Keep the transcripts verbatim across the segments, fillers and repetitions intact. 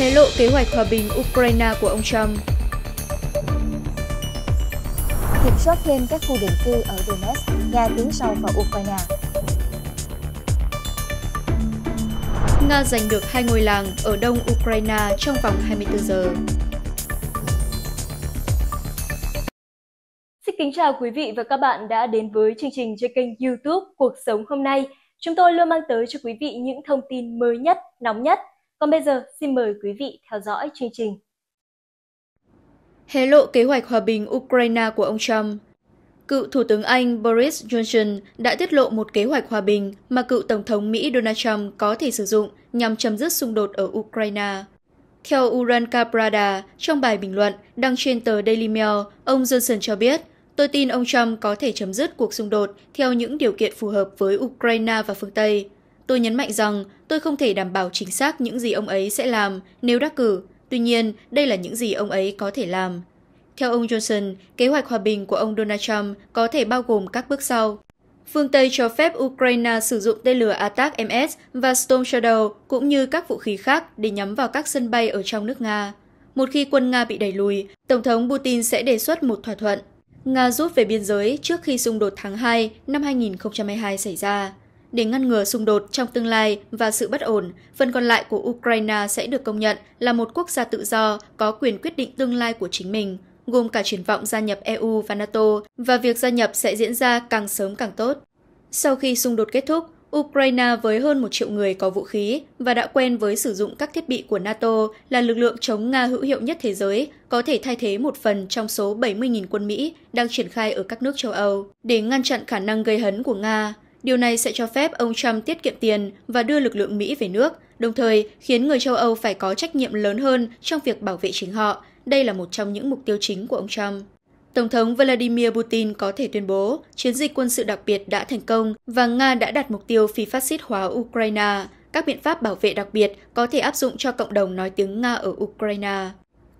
hé lộ kế hoạch hòa bình Ukraine của ông Trump. Kiểm soát thêm các khu định cư ở Donetsk, Nga tiến sâu vào Ukraine. Nga giành được hai ngôi làng ở đông Ukraine trong vòng hai mươi tư giờ. Xin kính chào quý vị và các bạn đã đến với chương trình trên kênh YouTube Cuộc Sống Hôm Nay. Chúng tôi luôn mang tới cho quý vị những thông tin mới nhất, nóng nhất. Còn bây giờ, xin mời quý vị theo dõi chương trình. Hé lộ kế hoạch hòa bình Ukraine của ông Trump. Cựu Thủ tướng Anh Boris Johnson đã tiết lộ một kế hoạch hòa bình mà cựu Tổng thống Mỹ Donald Trump có thể sử dụng nhằm chấm dứt xung đột ở Ukraine. Theo Uranka Prada, trong bài bình luận đăng trên tờ Daily Mail, ông Johnson cho biết, tôi tin ông Trump có thể chấm dứt cuộc xung đột theo những điều kiện phù hợp với Ukraine và phương Tây. Tôi nhấn mạnh rằng tôi không thể đảm bảo chính xác những gì ông ấy sẽ làm nếu đắc cử, tuy nhiên đây là những gì ông ấy có thể làm. Theo ông Johnson, kế hoạch hòa bình của ông Donald Trump có thể bao gồm các bước sau. Phương Tây cho phép Ukraine sử dụng tên lửa A T A C M S và Storm Shadow cũng như các vũ khí khác để nhắm vào các sân bay ở trong nước Nga. Một khi quân Nga bị đẩy lùi, Tổng thống Putin sẽ đề xuất một thỏa thuận. Nga rút về biên giới trước khi xung đột tháng hai năm hai nghìn không trăm hai mươi hai xảy ra. Để ngăn ngừa xung đột trong tương lai và sự bất ổn, phần còn lại của Ukraine sẽ được công nhận là một quốc gia tự do có quyền quyết định tương lai của chính mình, gồm cả triển vọng gia nhập E U và NATO, và việc gia nhập sẽ diễn ra càng sớm càng tốt. Sau khi xung đột kết thúc, Ukraine với hơn một triệu người có vũ khí và đã quen với sử dụng các thiết bị của NATO là lực lượng chống Nga hữu hiệu nhất thế giới, có thể thay thế một phần trong số bảy mươi nghìn quân Mỹ đang triển khai ở các nước châu Âu để ngăn chặn khả năng gây hấn của Nga. Điều này sẽ cho phép ông Trump tiết kiệm tiền và đưa lực lượng Mỹ về nước, đồng thời khiến người châu Âu phải có trách nhiệm lớn hơn trong việc bảo vệ chính họ. Đây là một trong những mục tiêu chính của ông Trump. Tổng thống Vladimir Putin có thể tuyên bố chiến dịch quân sự đặc biệt đã thành công và Nga đã đạt mục tiêu phi phát xít hóa Ukraine. Các biện pháp bảo vệ đặc biệt có thể áp dụng cho cộng đồng nói tiếng Nga ở Ukraine.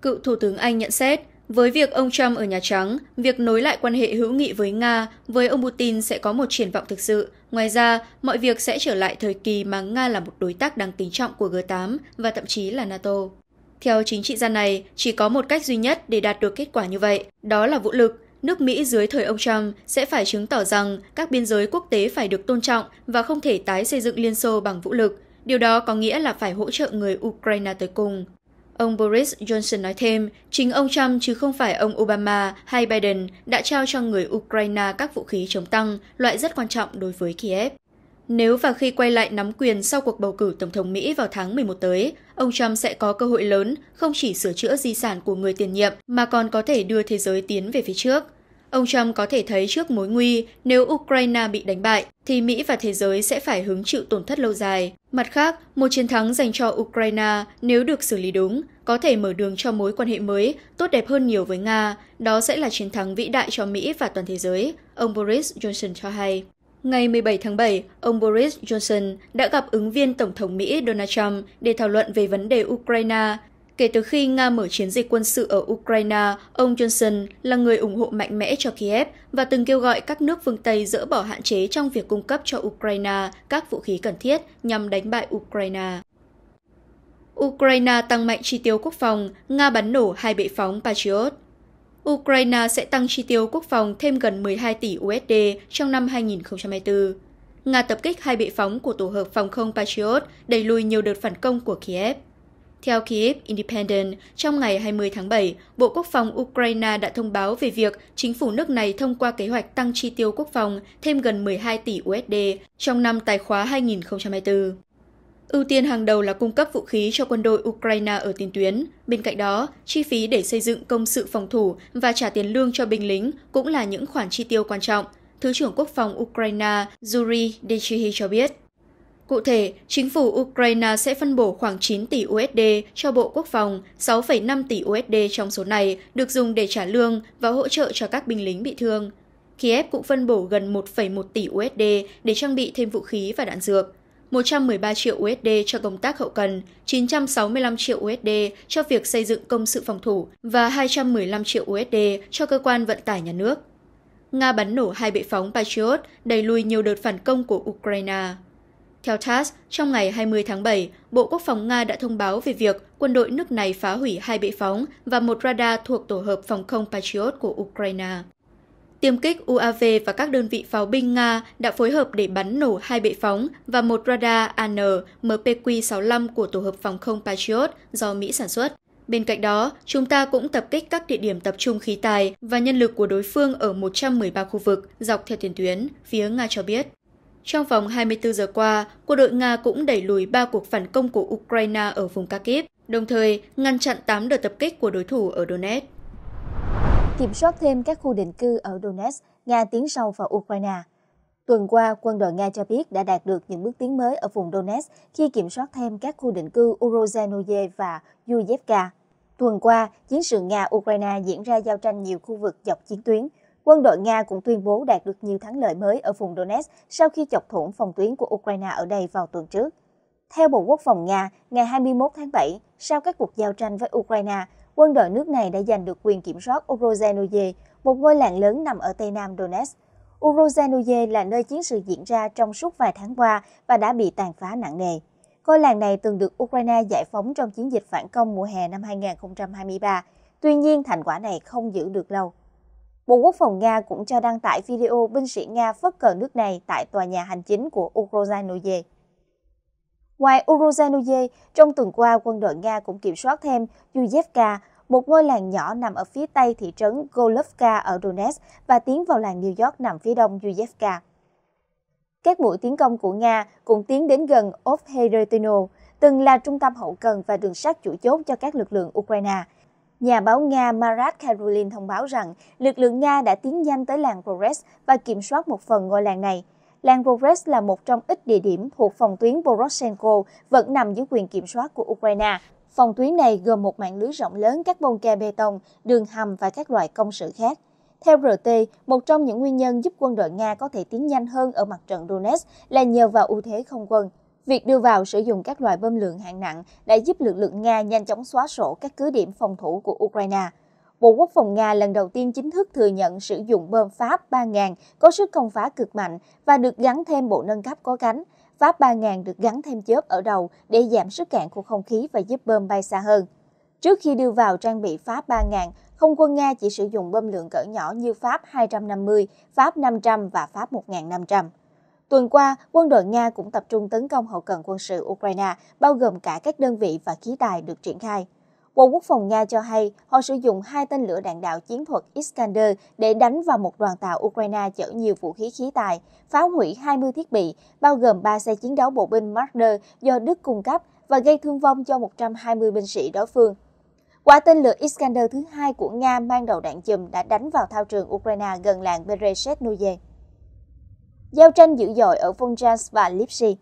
Cựu Thủ tướng Anh nhận xét, với việc ông Trump ở Nhà Trắng, việc nối lại quan hệ hữu nghị với Nga với ông Putin sẽ có một triển vọng thực sự. Ngoài ra, mọi việc sẽ trở lại thời kỳ mà Nga là một đối tác đáng kính trọng của G tám và thậm chí là NATO. Theo chính trị gia này, chỉ có một cách duy nhất để đạt được kết quả như vậy, đó là vũ lực. Nước Mỹ dưới thời ông Trump sẽ phải chứng tỏ rằng các biên giới quốc tế phải được tôn trọng và không thể tái xây dựng Liên Xô bằng vũ lực. Điều đó có nghĩa là phải hỗ trợ người Ukraine tới cùng. Ông Boris Johnson nói thêm, chính ông Trump chứ không phải ông Obama hay Biden đã trao cho người Ukraine các vũ khí chống tăng, loại rất quan trọng đối với Kiev. Nếu và khi quay lại nắm quyền sau cuộc bầu cử Tổng thống Mỹ vào tháng mười một tới, ông Trump sẽ có cơ hội lớn không chỉ sửa chữa di sản của người tiền nhiệm mà còn có thể đưa thế giới tiến về phía trước. Ông Trump có thể thấy trước mối nguy nếu Ukraine bị đánh bại, thì Mỹ và thế giới sẽ phải hứng chịu tổn thất lâu dài. Mặt khác, một chiến thắng dành cho Ukraine nếu được xử lý đúng, có thể mở đường cho mối quan hệ mới, tốt đẹp hơn nhiều với Nga. Đó sẽ là chiến thắng vĩ đại cho Mỹ và toàn thế giới, ông Boris Johnson cho hay. Ngày mười bảy tháng bảy, ông Boris Johnson đã gặp ứng viên Tổng thống Mỹ Donald Trump để thảo luận về vấn đề Ukraine. Kể từ khi Nga mở chiến dịch quân sự ở Ukraine, ông Johnson là người ủng hộ mạnh mẽ cho Kiev và từng kêu gọi các nước phương Tây dỡ bỏ hạn chế trong việc cung cấp cho Ukraine các vũ khí cần thiết nhằm đánh bại Ukraine. Ukraine tăng mạnh chi tiêu quốc phòng, Nga bắn nổ hai bệ phóng Patriot. Ukraine sẽ tăng chi tiêu quốc phòng thêm gần mười hai tỷ u ét đê trong năm hai nghìn không trăm hai mươi tư. Nga tập kích hai bệ phóng của tổ hợp phòng không Patriot đẩy lùi nhiều đợt phản công của Kiev. Theo Kyiv Independent, trong ngày hai mươi tháng bảy, Bộ Quốc phòng Ukraine đã thông báo về việc chính phủ nước này thông qua kế hoạch tăng chi tiêu quốc phòng thêm gần mười hai tỷ u ét đê trong năm tài khóa hai nghìn không trăm hai mươi tư. Ưu tiên hàng đầu là cung cấp vũ khí cho quân đội Ukraine ở tiền tuyến. Bên cạnh đó, chi phí để xây dựng công sự phòng thủ và trả tiền lương cho binh lính cũng là những khoản chi tiêu quan trọng, Thứ trưởng Quốc phòng Ukraine Yuri Dechhy cho biết. Cụ thể, chính phủ Ukraine sẽ phân bổ khoảng chín tỷ u ét đê cho Bộ Quốc phòng, sáu phẩy năm tỷ u ét đê trong số này được dùng để trả lương và hỗ trợ cho các binh lính bị thương. Kiev cũng phân bổ gần một phẩy một tỷ u ét đê để trang bị thêm vũ khí và đạn dược, một trăm mười ba triệu u ét đê cho công tác hậu cần, chín trăm sáu mươi lăm triệu u ét đê cho việc xây dựng công sự phòng thủ và hai trăm mười lăm triệu u ét đê cho cơ quan vận tải nhà nước. Nga bắn nổ hai bệ phóng Patriot, đẩy lùi nhiều đợt phản công của Ukraine. Theo tát, trong ngày hai mươi tháng bảy, Bộ Quốc phòng Nga đã thông báo về việc quân đội nước này phá hủy hai bệ phóng và một radar thuộc tổ hợp phòng không Patriot của Ukraine. Tiêm kích u a vê và các đơn vị pháo binh Nga đã phối hợp để bắn nổ hai bệ phóng và một radar A N M P Q sáu mươi lăm của tổ hợp phòng không Patriot do Mỹ sản xuất. Bên cạnh đó, chúng ta cũng tập kích các địa điểm tập trung khí tài và nhân lực của đối phương ở một trăm mười ba khu vực dọc theo tiền tuyến, phía Nga cho biết. Trong vòng hai mươi tư giờ qua, quân đội Nga cũng đẩy lùi ba cuộc phản công của Ukraine ở vùng Kharkiv, đồng thời ngăn chặn tám đợt tập kích của đối thủ ở Donetsk. Kiểm soát thêm các khu định cư ở Donetsk, Nga tiến sâu vào Ukraine. Tuần qua, quân đội Nga cho biết đã đạt được những bước tiến mới ở vùng Donetsk khi kiểm soát thêm các khu định cư Urozenoye và Uyevka. Tuần qua, chiến sự Nga-Ukraine diễn ra giao tranh nhiều khu vực dọc chiến tuyến. Quân đội Nga cũng tuyên bố đạt được nhiều thắng lợi mới ở vùng Donetsk sau khi chọc thủng phòng tuyến của Ukraine ở đây vào tuần trước. Theo Bộ Quốc phòng Nga, ngày hai mươi mốt tháng bảy, sau các cuộc giao tranh với Ukraine, quân đội nước này đã giành được quyền kiểm soát Urozenoye, một ngôi làng lớn nằm ở tây nam Donetsk. Urozenoye là nơi chiến sự diễn ra trong suốt vài tháng qua và đã bị tàn phá nặng nề. Ngôi làng này từng được Ukraine giải phóng trong chiến dịch phản công mùa hè năm hai nghìn không trăm hai mươi ba. Tuy nhiên, thành quả này không giữ được lâu. Bộ Quốc phòng Nga cũng cho đăng tải video binh sĩ Nga phất cờ nước này tại tòa nhà hành chính của Urozhanoye. Ngoài Urozhanoye, trong tuần qua quân đội Nga cũng kiểm soát thêm Uyevka, một ngôi làng nhỏ nằm ở phía tây thị trấn Golovka ở Donetsk và tiến vào làng New York nằm phía đông Uyevka. Các mũi tiến công của Nga cũng tiến đến gần Ocheretyne, từng là trung tâm hậu cần và đường sắt chủ chốt cho các lực lượng Ukraine. Nhà báo Nga Marat Karulin thông báo rằng lực lượng Nga đã tiến nhanh tới làng Progress và kiểm soát một phần ngôi làng này. Làng Progress là một trong ít địa điểm thuộc phòng tuyến Poroshenko vẫn nằm dưới quyền kiểm soát của Ukraine. Phòng tuyến này gồm một mạng lưới rộng lớn các bong ke bê tông, đường hầm và các loại công sự khác. Theo rờ tê, một trong những nguyên nhân giúp quân đội Nga có thể tiến nhanh hơn ở mặt trận Donetsk là nhờ vào ưu thế không quân. Việc đưa vào sử dụng các loại bom lượng hạng nặng đã giúp lực lượng Nga nhanh chóng xóa sổ các cứ điểm phòng thủ của Ukraine. Bộ Quốc phòng Nga lần đầu tiên chính thức thừa nhận sử dụng bom Pháp ba nghìn có sức công phá cực mạnh và được gắn thêm bộ nâng cấp có cánh. Pháp ba nghìn được gắn thêm chớp ở đầu để giảm sức cản của không khí và giúp bom bay xa hơn. Trước khi đưa vào trang bị Pháp ba nghìn, không quân Nga chỉ sử dụng bom lượng cỡ nhỏ như Pháp hai trăm năm mươi, Pháp năm trăm và Pháp một nghìn năm trăm. Tuần qua, quân đội Nga cũng tập trung tấn công hậu cần quân sự Ukraine, bao gồm cả các đơn vị và khí tài được triển khai. Bộ Quốc phòng Nga cho hay họ sử dụng hai tên lửa đạn đạo chiến thuật Iskander để đánh vào một đoàn tàu Ukraine chở nhiều vũ khí khí tài, phá hủy hai mươi thiết bị, bao gồm ba xe chiến đấu bộ binh Marder do Đức cung cấp và gây thương vong cho một trăm hai mươi binh sĩ đối phương. Quả tên lửa Iskander thứ hai của Nga mang đầu đạn chùm đã đánh vào thao trường Ukraine gần làng Berezhnoye. Giao tranh dữ dội ở Vovchansk và Lyptsi.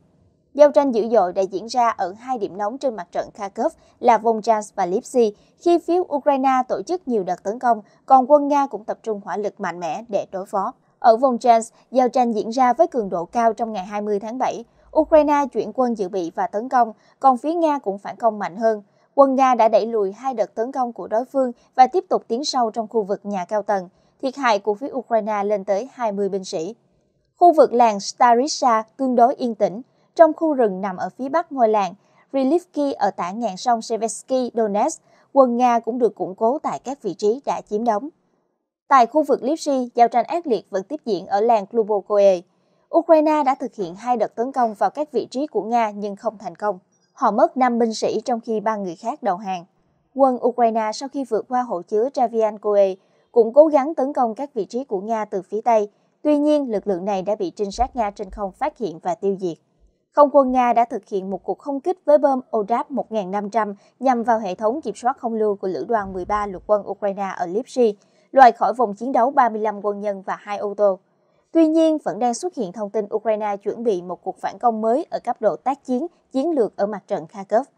Giao tranh dữ dội đã diễn ra ở hai điểm nóng trên mặt trận Kharkiv là Vovchansk và Lyptsi khi phía Ukraine tổ chức nhiều đợt tấn công, còn quân Nga cũng tập trung hỏa lực mạnh mẽ để đối phó. Ở Vovchansk, giao tranh diễn ra với cường độ cao trong ngày hai mươi tháng bảy. Ukraine chuyển quân dự bị và tấn công, còn phía Nga cũng phản công mạnh hơn. Quân Nga đã đẩy lùi hai đợt tấn công của đối phương và tiếp tục tiến sâu trong khu vực nhà cao tầng. Thiệt hại của phía Ukraine lên tới hai mươi binh sĩ. Khu vực làng Starisha tương đối yên tĩnh, trong khu rừng nằm ở phía bắc ngôi làng Krynky ở tả ngạn sông Siversky Donets, quân Nga cũng được củng cố tại các vị trí đã chiếm đóng. Tại khu vực Lyptsi, giao tranh ác liệt vẫn tiếp diễn ở làng Klubokoe. Ukraine đã thực hiện hai đợt tấn công vào các vị trí của Nga nhưng không thành công. Họ mất năm binh sĩ trong khi ba người khác đầu hàng. Quân Ukraine sau khi vượt qua hồ chứa Traviankoe cũng cố gắng tấn công các vị trí của Nga từ phía Tây. Tuy nhiên, lực lượng này đã bị trinh sát Nga trên không phát hiện và tiêu diệt. Không quân Nga đã thực hiện một cuộc không kích với bom Odap một nghìn năm trăm nhằm vào hệ thống kiểm soát không lưu của Lữ đoàn mười ba lục quân Ukraine ở Lyptsi, loại khỏi vùng chiến đấu ba mươi lăm quân nhân và hai ô tô. Tuy nhiên, vẫn đang xuất hiện thông tin Ukraine chuẩn bị một cuộc phản công mới ở cấp độ tác chiến, chiến lược ở mặt trận Kharkiv.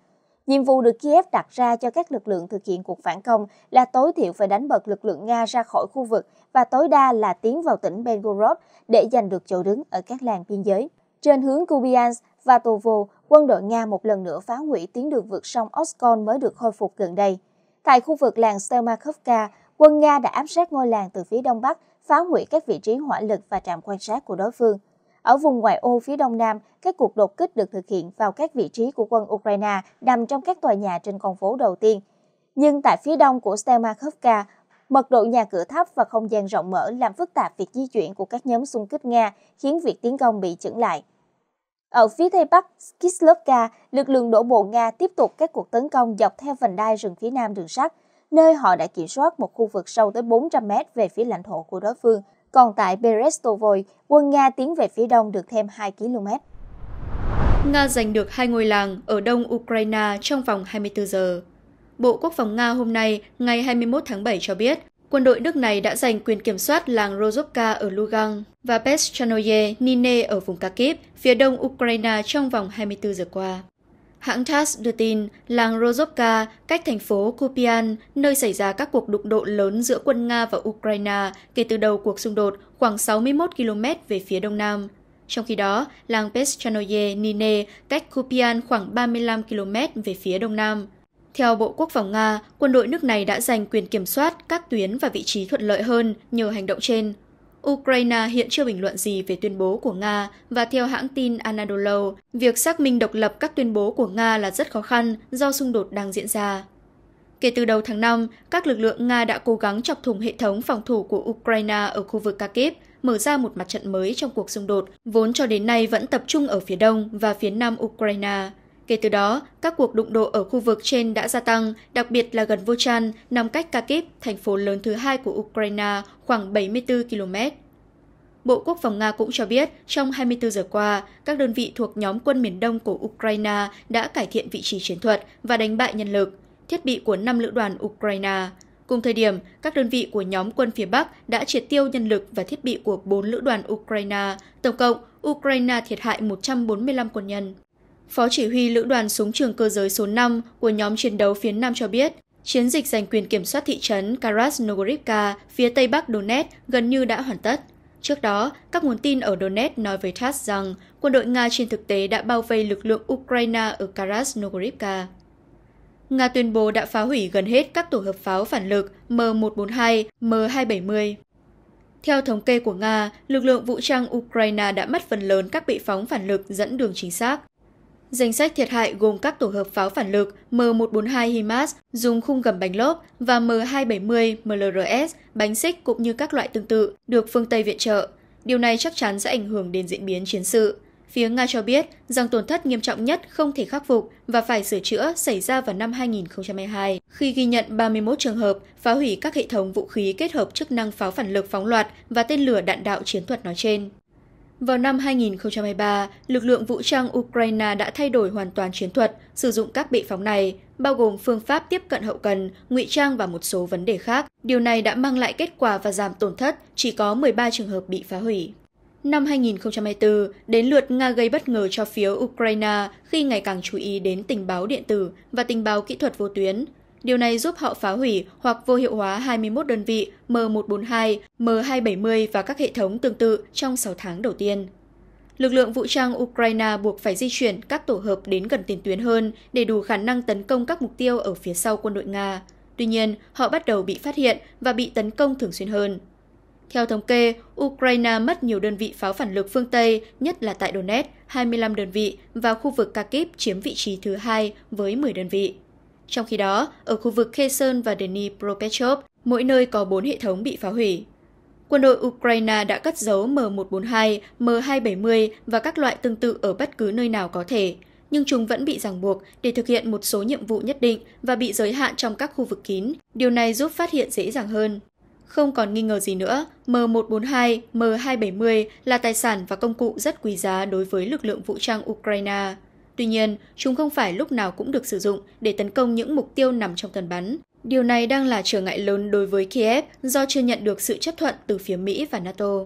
Nhiệm vụ được Kiev đặt ra cho các lực lượng thực hiện cuộc phản công là tối thiểu phải đánh bật lực lượng Nga ra khỏi khu vực và tối đa là tiến vào tỉnh Belgorod để giành được chỗ đứng ở các làng biên giới. Trên hướng Kupian và Tovo, quân đội Nga một lần nữa phá hủy tuyến đường vượt sông Oskol mới được khôi phục gần đây. Tại khu vực làng Stelmakovka, quân Nga đã áp sát ngôi làng từ phía đông bắc, phá hủy các vị trí hỏa lực và trạm quan sát của đối phương. Ở vùng ngoại ô phía đông nam, các cuộc đột kích được thực hiện vào các vị trí của quân Ukraine nằm trong các tòa nhà trên con phố đầu tiên. Nhưng tại phía đông của Stelmakhovka, mật độ nhà cửa thấp và không gian rộng mở làm phức tạp việc di chuyển của các nhóm xung kích Nga, khiến việc tiến công bị chững lại. Ở phía tây bắc Kislovka, lực lượng đổ bộ Nga tiếp tục các cuộc tấn công dọc theo vành đai rừng phía nam đường sắt, nơi họ đã kiểm soát một khu vực sâu tới bốn trăm mét về phía lãnh thổ của đối phương. Còn tại Berestovoy, quân Nga tiến về phía đông được thêm hai ki lô mét. Nga giành được hai ngôi làng ở đông Ukraine trong vòng hai mươi tư giờ. Bộ Quốc phòng Nga hôm nay, ngày hai mươi mốt tháng bảy cho biết, quân đội nước này đã giành quyền kiểm soát làng Rozovka ở Lugan và Vovchansk Nine ở vùng Kharkiv, phía đông Ukraine trong vòng hai mươi tư giờ qua. Hãng tát đưa tin, làng Rozovka cách thành phố Kupian, nơi xảy ra các cuộc đụng độ lớn giữa quân Nga và Ukraine kể từ đầu cuộc xung đột, khoảng sáu mươi mốt ki lô mét về phía đông nam. Trong khi đó, làng Vovchansk Nine cách Kupian khoảng ba mươi lăm ki lô mét về phía đông nam. Theo Bộ Quốc phòng Nga, quân đội nước này đã giành quyền kiểm soát các tuyến và vị trí thuận lợi hơn nhờ hành động trên. Ukraine hiện chưa bình luận gì về tuyên bố của Nga và theo hãng tin Anadolu, việc xác minh độc lập các tuyên bố của Nga là rất khó khăn do xung đột đang diễn ra. Kể từ đầu tháng năm, các lực lượng Nga đã cố gắng chọc thủng hệ thống phòng thủ của Ukraine ở khu vực Kharkiv, mở ra một mặt trận mới trong cuộc xung đột, vốn cho đến nay vẫn tập trung ở phía đông và phía nam Ukraine. Kể từ đó, các cuộc đụng độ ở khu vực trên đã gia tăng, đặc biệt là gần Vovchansk, nằm cách Kharkiv, thành phố lớn thứ hai của Ukraine, khoảng bảy mươi tư ki lô mét. Bộ Quốc phòng Nga cũng cho biết, trong hai mươi tư giờ qua, các đơn vị thuộc nhóm quân miền đông của Ukraine đã cải thiện vị trí chiến thuật và đánh bại nhân lực, thiết bị của năm lữ đoàn Ukraine. Cùng thời điểm, các đơn vị của nhóm quân phía Bắc đã triệt tiêu nhân lực và thiết bị của bốn lữ đoàn Ukraine. Tổng cộng, Ukraine thiệt hại một trăm bốn mươi lăm quân nhân. Phó chỉ huy Lữ đoàn Súng trường cơ giới số năm của nhóm chiến đấu phía Nam cho biết, chiến dịch giành quyền kiểm soát thị trấn Krasnohorivka phía Tây Bắc Donetsk gần như đã hoàn tất. Trước đó, các nguồn tin ở Donetsk nói với tát rằng quân đội Nga trên thực tế đã bao vây lực lượng Ukraine ở Krasnohorivka. Nga tuyên bố đã phá hủy gần hết các tổ hợp pháo phản lực M một bốn hai, M hai bảy không. Theo thống kê của Nga, lực lượng vũ trang Ukraine đã mất phần lớn các bệ phóng phản lực dẫn đường chính xác. Danh sách thiệt hại gồm các tổ hợp pháo phản lực M một bốn hai HIMARS dùng khung gầm bánh lốp và M hai bảy không M L R S, bánh xích cũng như các loại tương tự được phương Tây viện trợ. Điều này chắc chắn sẽ ảnh hưởng đến diễn biến chiến sự. Phía Nga cho biết rằng tổn thất nghiêm trọng nhất không thể khắc phục và phải sửa chữa xảy ra vào năm hai nghìn không trăm hai mươi hai khi ghi nhận ba mươi mốt trường hợp phá hủy các hệ thống vũ khí kết hợp chức năng pháo phản lực phóng loạt và tên lửa đạn đạo chiến thuật nói trên. Vào năm hai nghìn không trăm hai mươi ba, lực lượng vũ trang Ukraine đã thay đổi hoàn toàn chiến thuật sử dụng các bệ phóng này, bao gồm phương pháp tiếp cận hậu cần, ngụy trang và một số vấn đề khác. Điều này đã mang lại kết quả và giảm tổn thất, chỉ có mười ba trường hợp bị phá hủy. Năm hai nghìn không trăm hai mươi tư, đến lượt Nga gây bất ngờ cho phía Ukraine khi ngày càng chú ý đến tình báo điện tử và tình báo kỹ thuật vô tuyến. Điều này giúp họ phá hủy hoặc vô hiệu hóa hai mươi mốt đơn vị M một bốn hai, M hai bảy không và các hệ thống tương tự trong sáu tháng đầu tiên. Lực lượng vũ trang Ukraine buộc phải di chuyển các tổ hợp đến gần tiền tuyến hơn để đủ khả năng tấn công các mục tiêu ở phía sau quân đội Nga. Tuy nhiên, họ bắt đầu bị phát hiện và bị tấn công thường xuyên hơn. Theo thống kê, Ukraine mất nhiều đơn vị pháo phản lực phương Tây, nhất là tại Donetsk, hai mươi lăm đơn vị, và khu vực Kharkiv chiếm vị trí thứ hai với mười đơn vị. Trong khi đó, ở khu vực Kherson và Dnipropetrovsk, mỗi nơi có bốn hệ thống bị phá hủy. Quân đội Ukraine đã cất giấu M một bốn hai, M hai bảy không và các loại tương tự ở bất cứ nơi nào có thể, nhưng chúng vẫn bị ràng buộc để thực hiện một số nhiệm vụ nhất định và bị giới hạn trong các khu vực kín. Điều này giúp phát hiện dễ dàng hơn. Không còn nghi ngờ gì nữa, M một bốn hai, M hai bảy không là tài sản và công cụ rất quý giá đối với lực lượng vũ trang Ukraine. Tuy nhiên, chúng không phải lúc nào cũng được sử dụng để tấn công những mục tiêu nằm trong tầm bắn. Điều này đang là trở ngại lớn đối với Kiev do chưa nhận được sự chấp thuận từ phía Mỹ và NATO.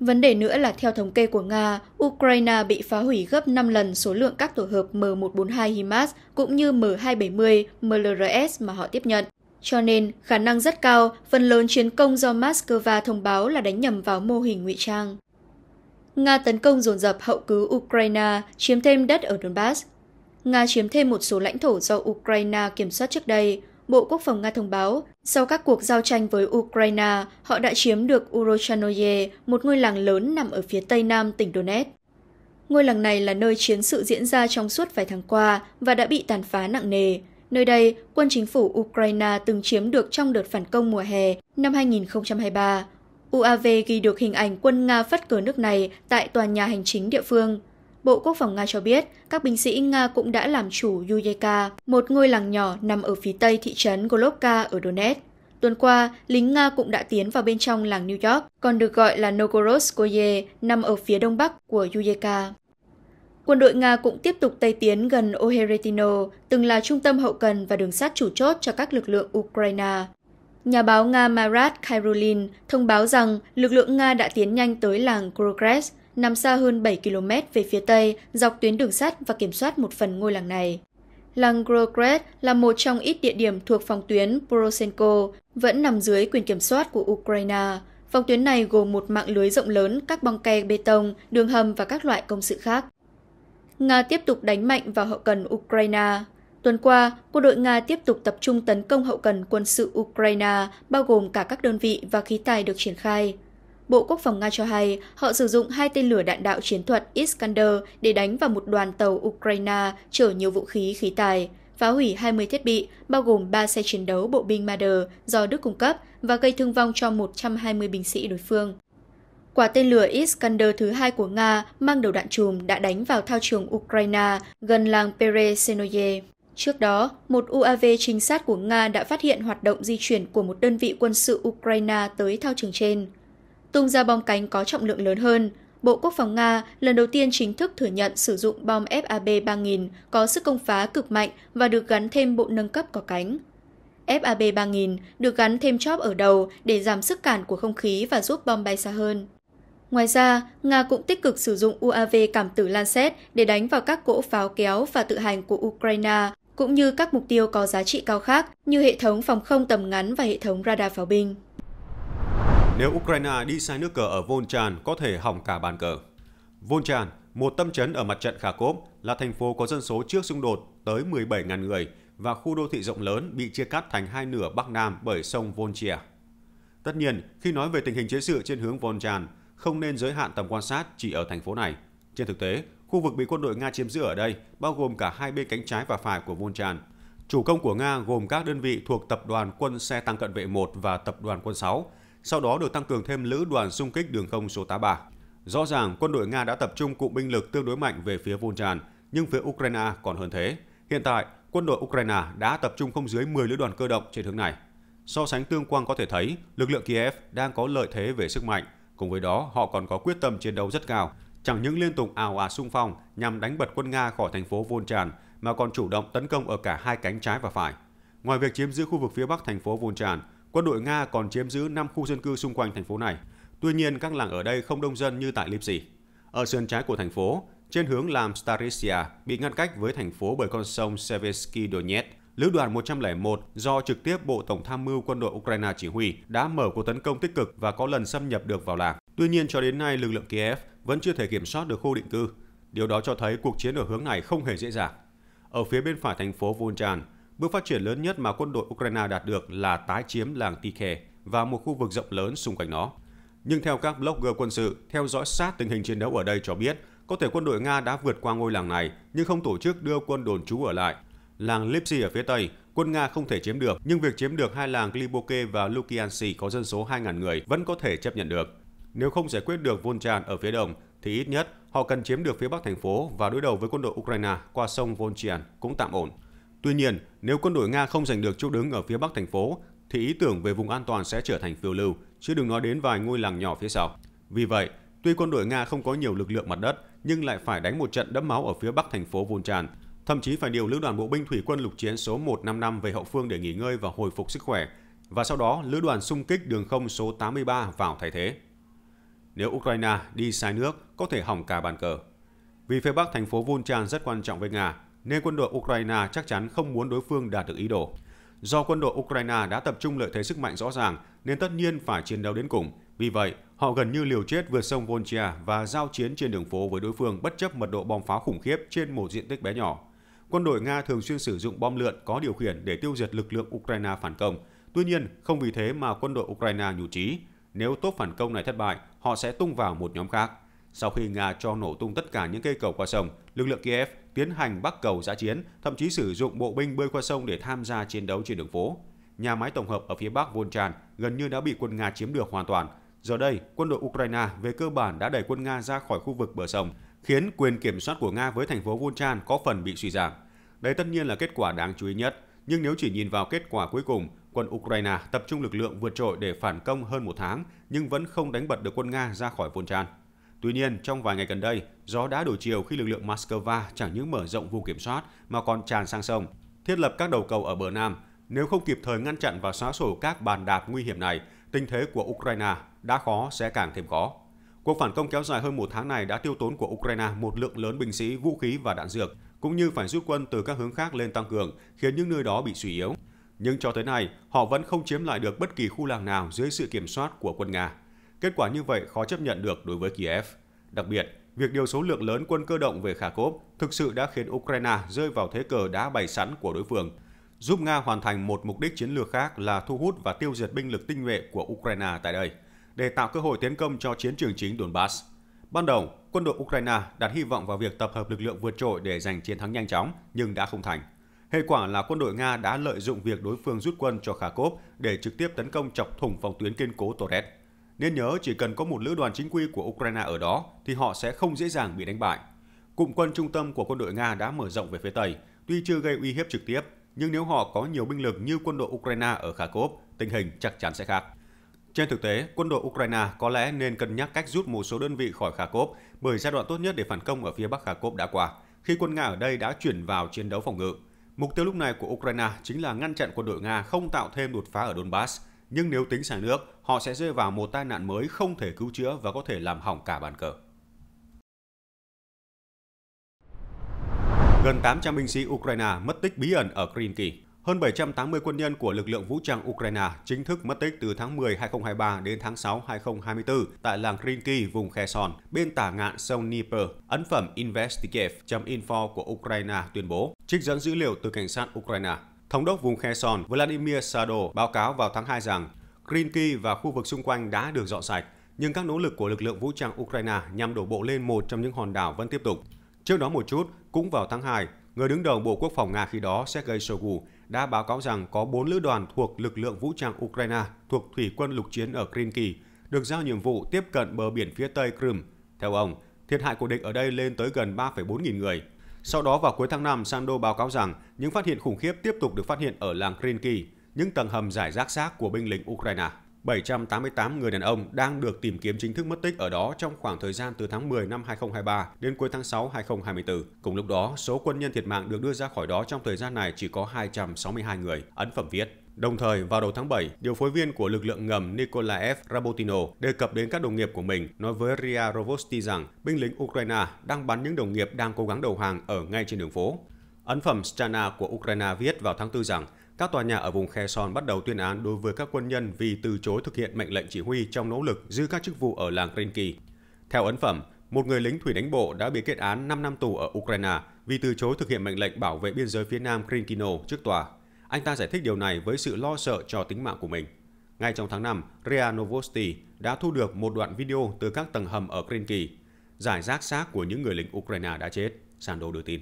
Vấn đề nữa là theo thống kê của Nga, Ukraine bị phá hủy gấp năm lần số lượng các tổ hợp M một bốn hai HIMARS cũng như M hai bảy không, M L R S mà họ tiếp nhận. Cho nên, khả năng rất cao, phần lớn chiến công do Moscow thông báo là đánh nhầm vào mô hình ngụy trang. Nga tấn công dồn dập hậu cứu Ukraine, chiếm thêm đất ở Donbass. Nga chiếm thêm một số lãnh thổ do Ukraine kiểm soát trước đây. Bộ Quốc phòng Nga thông báo, sau các cuộc giao tranh với Ukraine, họ đã chiếm được Urozhanoye, một ngôi làng lớn nằm ở phía tây nam tỉnh Donetsk. Ngôi làng này là nơi chiến sự diễn ra trong suốt vài tháng qua và đã bị tàn phá nặng nề. Nơi đây, quân chính phủ Ukraine từng chiếm được trong đợt phản công mùa hè năm hai nghìn không trăm hai mươi ba. u a vê ghi được hình ảnh quân Nga phất cờ nước này tại tòa nhà hành chính địa phương. Bộ Quốc phòng Nga cho biết, các binh sĩ Nga cũng đã làm chủ Uyevka, một ngôi làng nhỏ nằm ở phía tây thị trấn Golovka ở Donetsk. Tuần qua, lính Nga cũng đã tiến vào bên trong làng New York, còn được gọi là Novgorodskoye, nằm ở phía đông bắc của Uyevka. Quân đội Nga cũng tiếp tục tây tiến gần Ocheretyne, từng là trung tâm hậu cần và đường sắt chủ chốt cho các lực lượng Ukraine. Nhà báo Nga Marat Kairulin thông báo rằng lực lượng Nga đã tiến nhanh tới làng Progress, nằm xa hơn bảy ki lô mét về phía tây, dọc tuyến đường sắt và kiểm soát một phần ngôi làng này. Làng Progress là một trong ít địa điểm thuộc phòng tuyến Poroshenko, vẫn nằm dưới quyền kiểm soát của Ukraine. Phòng tuyến này gồm một mạng lưới rộng lớn, các bong ke bê tông, đường hầm và các loại công sự khác. Nga tiếp tục đánh mạnh vào hậu cần Ukraine. Tuần qua, quân đội Nga tiếp tục tập trung tấn công hậu cần quân sự Ukraine, bao gồm cả các đơn vị và khí tài được triển khai. Bộ Quốc phòng Nga cho hay họ sử dụng hai tên lửa đạn đạo chiến thuật Iskander để đánh vào một đoàn tàu Ukraine chở nhiều vũ khí khí tài, phá hủy hai mươi thiết bị, bao gồm ba xe chiến đấu bộ binh Marder do Đức cung cấp và gây thương vong cho một trăm hai mươi binh sĩ đối phương. Quả tên lửa Iskander thứ hai của Nga mang đầu đạn chùm đã đánh vào thao trường Ukraine gần làng Perezhnoye. Trước đó, một u a vê trinh sát của Nga đã phát hiện hoạt động di chuyển của một đơn vị quân sự Ukraine tới thao trường trên. Tung ra bom cánh có trọng lượng lớn hơn, Bộ Quốc phòng Nga lần đầu tiên chính thức thừa nhận sử dụng bom F A B ba nghìn có sức công phá cực mạnh và được gắn thêm bộ nâng cấp có cánh. F A B ba nghìn được gắn thêm chóp ở đầu để giảm sức cản của không khí và giúp bom bay xa hơn. Ngoài ra, Nga cũng tích cực sử dụng u a vê cảm tử Lancet để đánh vào các cỗ pháo kéo và tự hành của Ukraine, cũng như các mục tiêu có giá trị cao khác như hệ thống phòng không tầm ngắn và hệ thống radar pháo binh. Nếu Ukraine đi sai nước cờ ở Vovchansk có thể hỏng cả bàn cờ. Vovchansk, một tâm trấn ở mặt trận Kharkiv, là thành phố có dân số trước xung đột tới mười bảy nghìn người và khu đô thị rộng lớn bị chia cắt thành hai nửa Bắc Nam bởi sông Volchia. Tất nhiên, khi nói về tình hình chiến sự trên hướng Vovchansk, không nên giới hạn tầm quan sát chỉ ở thành phố này. Trên thực tế, khu vực bị quân đội Nga chiếm giữ ở đây bao gồm cả hai bên cánh trái và phải của Vovchansk. Chủ công của Nga gồm các đơn vị thuộc Tập đoàn Quân Xe Tăng Cận Vệ một và Tập đoàn Quân sáu, sau đó được tăng cường thêm lữ đoàn xung kích đường không số tám mươi ba. Rõ ràng, quân đội Nga đã tập trung cụm binh lực tương đối mạnh về phía Vovchansk, nhưng phía Ukraine còn hơn thế. Hiện tại, quân đội Ukraine đã tập trung không dưới mười lữ đoàn cơ động trên hướng này. So sánh tương quan có thể thấy, lực lượng Kiev đang có lợi thế về sức mạnh. Cùng với đó, họ còn có quyết tâm chiến đấu rất cao, chẳng những liên tục ào ào xung phong nhằm đánh bật quân Nga khỏi thành phố Vovchansk mà còn chủ động tấn công ở cả hai cánh trái và phải. Ngoài việc chiếm giữ khu vực phía bắc thành phố Vovchansk, quân đội Nga còn chiếm giữ năm khu dân cư xung quanh thành phố này. Tuy nhiên, các làng ở đây không đông dân như tại Lyptsi. Ở sườn trái của thành phố, trên hướng làm Starisia bị ngăn cách với thành phố bởi con sông Siversky Donets. Lữ đoàn một trăm lẻ một do trực tiếp Bộ Tổng tham mưu quân đội Ukraine chỉ huy đã mở cuộc tấn công tích cực và có lần xâm nhập được vào làng. Tuy nhiên, cho đến nay lực lượng Kiev vẫn chưa thể kiểm soát được khu định cư. Điều đó cho thấy cuộc chiến ở hướng này không hề dễ dàng. Ở phía bên phải thành phố Vovchansk, bước phát triển lớn nhất mà quân đội Ukraine đạt được là tái chiếm làng Tikhe và một khu vực rộng lớn xung quanh nó. Nhưng theo các blogger quân sự theo dõi sát tình hình chiến đấu ở đây cho biết, có thể quân đội Nga đã vượt qua ngôi làng này nhưng không tổ chức đưa quân đồn trú ở lại. Làng Lyptsi ở phía tây, quân Nga không thể chiếm được, nhưng việc chiếm được hai làng Glyboke và Lukiansi có dân số hai nghìn người vẫn có thể chấp nhận được. Nếu không giải quyết được Vovchansk ở phía đông, thì ít nhất họ cần chiếm được phía bắc thành phố và đối đầu với quân đội Ukraine qua sông Vovchansk cũng tạm ổn. Tuy nhiên, nếu quân đội Nga không giành được chỗ đứng ở phía bắc thành phố, thì ý tưởng về vùng an toàn sẽ trở thành phiêu lưu, chứ đừng nói đến vài ngôi làng nhỏ phía sau. Vì vậy, tuy quân đội Nga không có nhiều lực lượng mặt đất, nhưng lại phải đánh một trận đẫm máu ở phía bắc thành phố Vovchansk. Thậm chí phải điều lữ đoàn bộ binh thủy quân lục chiến số một trăm năm mươi lăm về hậu phương để nghỉ ngơi và hồi phục sức khỏe, và sau đó lữ đoàn xung kích đường không số tám mươi ba vào thay thế. Nếu Ukraine đi sai nước, có thể hỏng cả bàn cờ. Vì phía bắc thành phố Vovchansk rất quan trọng với Nga, nên quân đội Ukraine chắc chắn không muốn đối phương đạt được ý đồ. Do quân đội Ukraine đã tập trung lợi thế sức mạnh rõ ràng, nên tất nhiên phải chiến đấu đến cùng. Vì vậy, họ gần như liều chết vượt sông Volchia và giao chiến trên đường phố với đối phương bất chấp mật độ bom pháo khủng khiếp trên một diện tích bé nhỏ. Quân đội Nga thường xuyên sử dụng bom lượn có điều khiển để tiêu diệt lực lượng Ukraine phản công. Tuy nhiên, không vì thế mà quân đội Ukraine nhụt chí. Nếu tốp phản công này thất bại, họ sẽ tung vào một nhóm khác. Sau khi Nga cho nổ tung tất cả những cây cầu qua sông, lực lượng Kiev tiến hành bắc cầu giã chiến, thậm chí sử dụng bộ binh bơi qua sông để tham gia chiến đấu trên đường phố. Nhà máy tổng hợp ở phía bắc Vovchansk gần như đã bị quân Nga chiếm được hoàn toàn. Giờ đây, quân đội Ukraine về cơ bản đã đẩy quân Nga ra khỏi khu vực bờ sông, khiến quyền kiểm soát của Nga với thành phố Vovchansk có phần bị suy giảm. Đây tất nhiên là kết quả đáng chú ý nhất, nhưng nếu chỉ nhìn vào kết quả cuối cùng, quân Ukraine tập trung lực lượng vượt trội để phản công hơn một tháng, nhưng vẫn không đánh bật được quân Nga ra khỏi Vovchansk. Tuy nhiên, trong vài ngày gần đây, gió đã đổi chiều khi lực lượng Moscow chẳng những mở rộng vùng kiểm soát mà còn tràn sang sông, thiết lập các đầu cầu ở bờ Nam. Nếu không kịp thời ngăn chặn và xóa sổ các bàn đạp nguy hiểm này, tình thế của Ukraine đã khó sẽ càng thêm khó. Cuộc phản công kéo dài hơn một tháng này đã tiêu tốn của Ukraine một lượng lớn binh sĩ, vũ khí và đạn dược, cũng như phải rút quân từ các hướng khác lên tăng cường, khiến những nơi đó bị suy yếu. Nhưng cho tới nay, họ vẫn không chiếm lại được bất kỳ khu làng nào dưới sự kiểm soát của quân Nga. Kết quả như vậy khó chấp nhận được đối với Kiev. Đặc biệt, việc điều số lượng lớn quân cơ động về Kharkiv thực sự đã khiến Ukraine rơi vào thế cờ đã bày sẵn của đối phương, giúp Nga hoàn thành một mục đích chiến lược khác là thu hút và tiêu diệt binh lực tinh nhuệ của Ukraine tại đây, để tạo cơ hội tiến công cho chiến trường chính Donbass. Ban đầu, quân đội Ukraine đặt hy vọng vào việc tập hợp lực lượng vượt trội để giành chiến thắng nhanh chóng, nhưng đã không thành. Hệ quả là quân đội Nga đã lợi dụng việc đối phương rút quân cho Kharkiv để trực tiếp tấn công chọc thủng phòng tuyến kiên cố Torres. Nên nhớ chỉ cần có một lữ đoàn chính quy của Ukraine ở đó thì họ sẽ không dễ dàng bị đánh bại. Cụm quân trung tâm của quân đội Nga đã mở rộng về phía Tây, tuy chưa gây uy hiếp trực tiếp, nhưng nếu họ có nhiều binh lực như quân đội Ukraine ở Kharkiv, tình hình chắc chắn sẽ khác. Trên thực tế, quân đội Ukraine có lẽ nên cân nhắc cách rút một số đơn vị khỏi Kharkiv bởi giai đoạn tốt nhất để phản công ở phía bắc Kharkiv đã qua, khi quân Nga ở đây đã chuyển vào chiến đấu phòng ngự. Mục tiêu lúc này của Ukraine chính là ngăn chặn quân đội Nga không tạo thêm đột phá ở Donbass, nhưng nếu tính xả nước, họ sẽ rơi vào một tai nạn mới không thể cứu chữa và có thể làm hỏng cả bàn cờ. Gần tám trăm binh sĩ Ukraine mất tích bí ẩn ở Krynky. Hơn bảy trăm tám mươi quân nhân của lực lượng vũ trang Ukraine chính thức mất tích từ tháng mười năm hai nghìn không trăm hai mươi ba đến tháng sáu năm hai nghìn không trăm hai mươi tư tại làng Krynky, vùng Kherson, bên tả ngạn sông Dnieper, ấn phẩm Investigative chấm info của Ukraine tuyên bố, trích dẫn dữ liệu từ cảnh sát Ukraine. Thống đốc vùng Kherson Vladimir Saldo báo cáo vào tháng hai rằng Krynky và khu vực xung quanh đã được dọn sạch, nhưng các nỗ lực của lực lượng vũ trang Ukraine nhằm đổ bộ lên một trong những hòn đảo vẫn tiếp tục. Trước đó một chút, cũng vào tháng hai, người đứng đầu Bộ Quốc phòng Nga khi đó Sergei Shoigu đã báo cáo rằng có bốn lữ đoàn thuộc lực lượng vũ trang Ukraine thuộc thủy quân lục chiến ở Krynky được giao nhiệm vụ tiếp cận bờ biển phía tây Crimea. Theo ông, thiệt hại của địch ở đây lên tới gần ba phẩy bốn nghìn người. Sau đó vào cuối tháng năm, Saldo báo cáo rằng những phát hiện khủng khiếp tiếp tục được phát hiện ở làng Krynky, những tầng hầm rải rác xác của binh lính Ukraine. bảy trăm tám mươi tám người đàn ông đang được tìm kiếm chính thức mất tích ở đó trong khoảng thời gian từ tháng mười năm hai nghìn không trăm hai mươi ba đến cuối tháng sáu năm hai nghìn không trăm hai mươi tư. Cùng lúc đó, số quân nhân thiệt mạng được đưa ra khỏi đó trong thời gian này chỉ có hai trăm sáu mươi hai người, ấn phẩm viết. Đồng thời, vào đầu tháng bảy, điều phối viên của lực lượng ngầm Nikolaev Rabotino đề cập đến các đồng nghiệp của mình, nói với Ria Rovosti rằng binh lính Ukraine đang bắn những đồng nghiệp đang cố gắng đầu hàng ở ngay trên đường phố. Ấn phẩm Strana của Ukraine viết vào tháng tư rằng các tòa nhà ở vùng Kherson bắt đầu tuyên án đối với các quân nhân vì từ chối thực hiện mệnh lệnh chỉ huy trong nỗ lực giữ các chức vụ ở làng Krynky. Theo ấn phẩm, một người lính thủy đánh bộ đã bị kết án năm năm tù ở Ukraine vì từ chối thực hiện mệnh lệnh bảo vệ biên giới phía nam Krynkino trước tòa. Anh ta giải thích điều này với sự lo sợ cho tính mạng của mình. Ngay trong tháng năm, Ria Novosti đã thu được một đoạn video từ các tầng hầm ở Krynky, giải rác xác của những người lính Ukraine đã chết, Saldo đưa tin.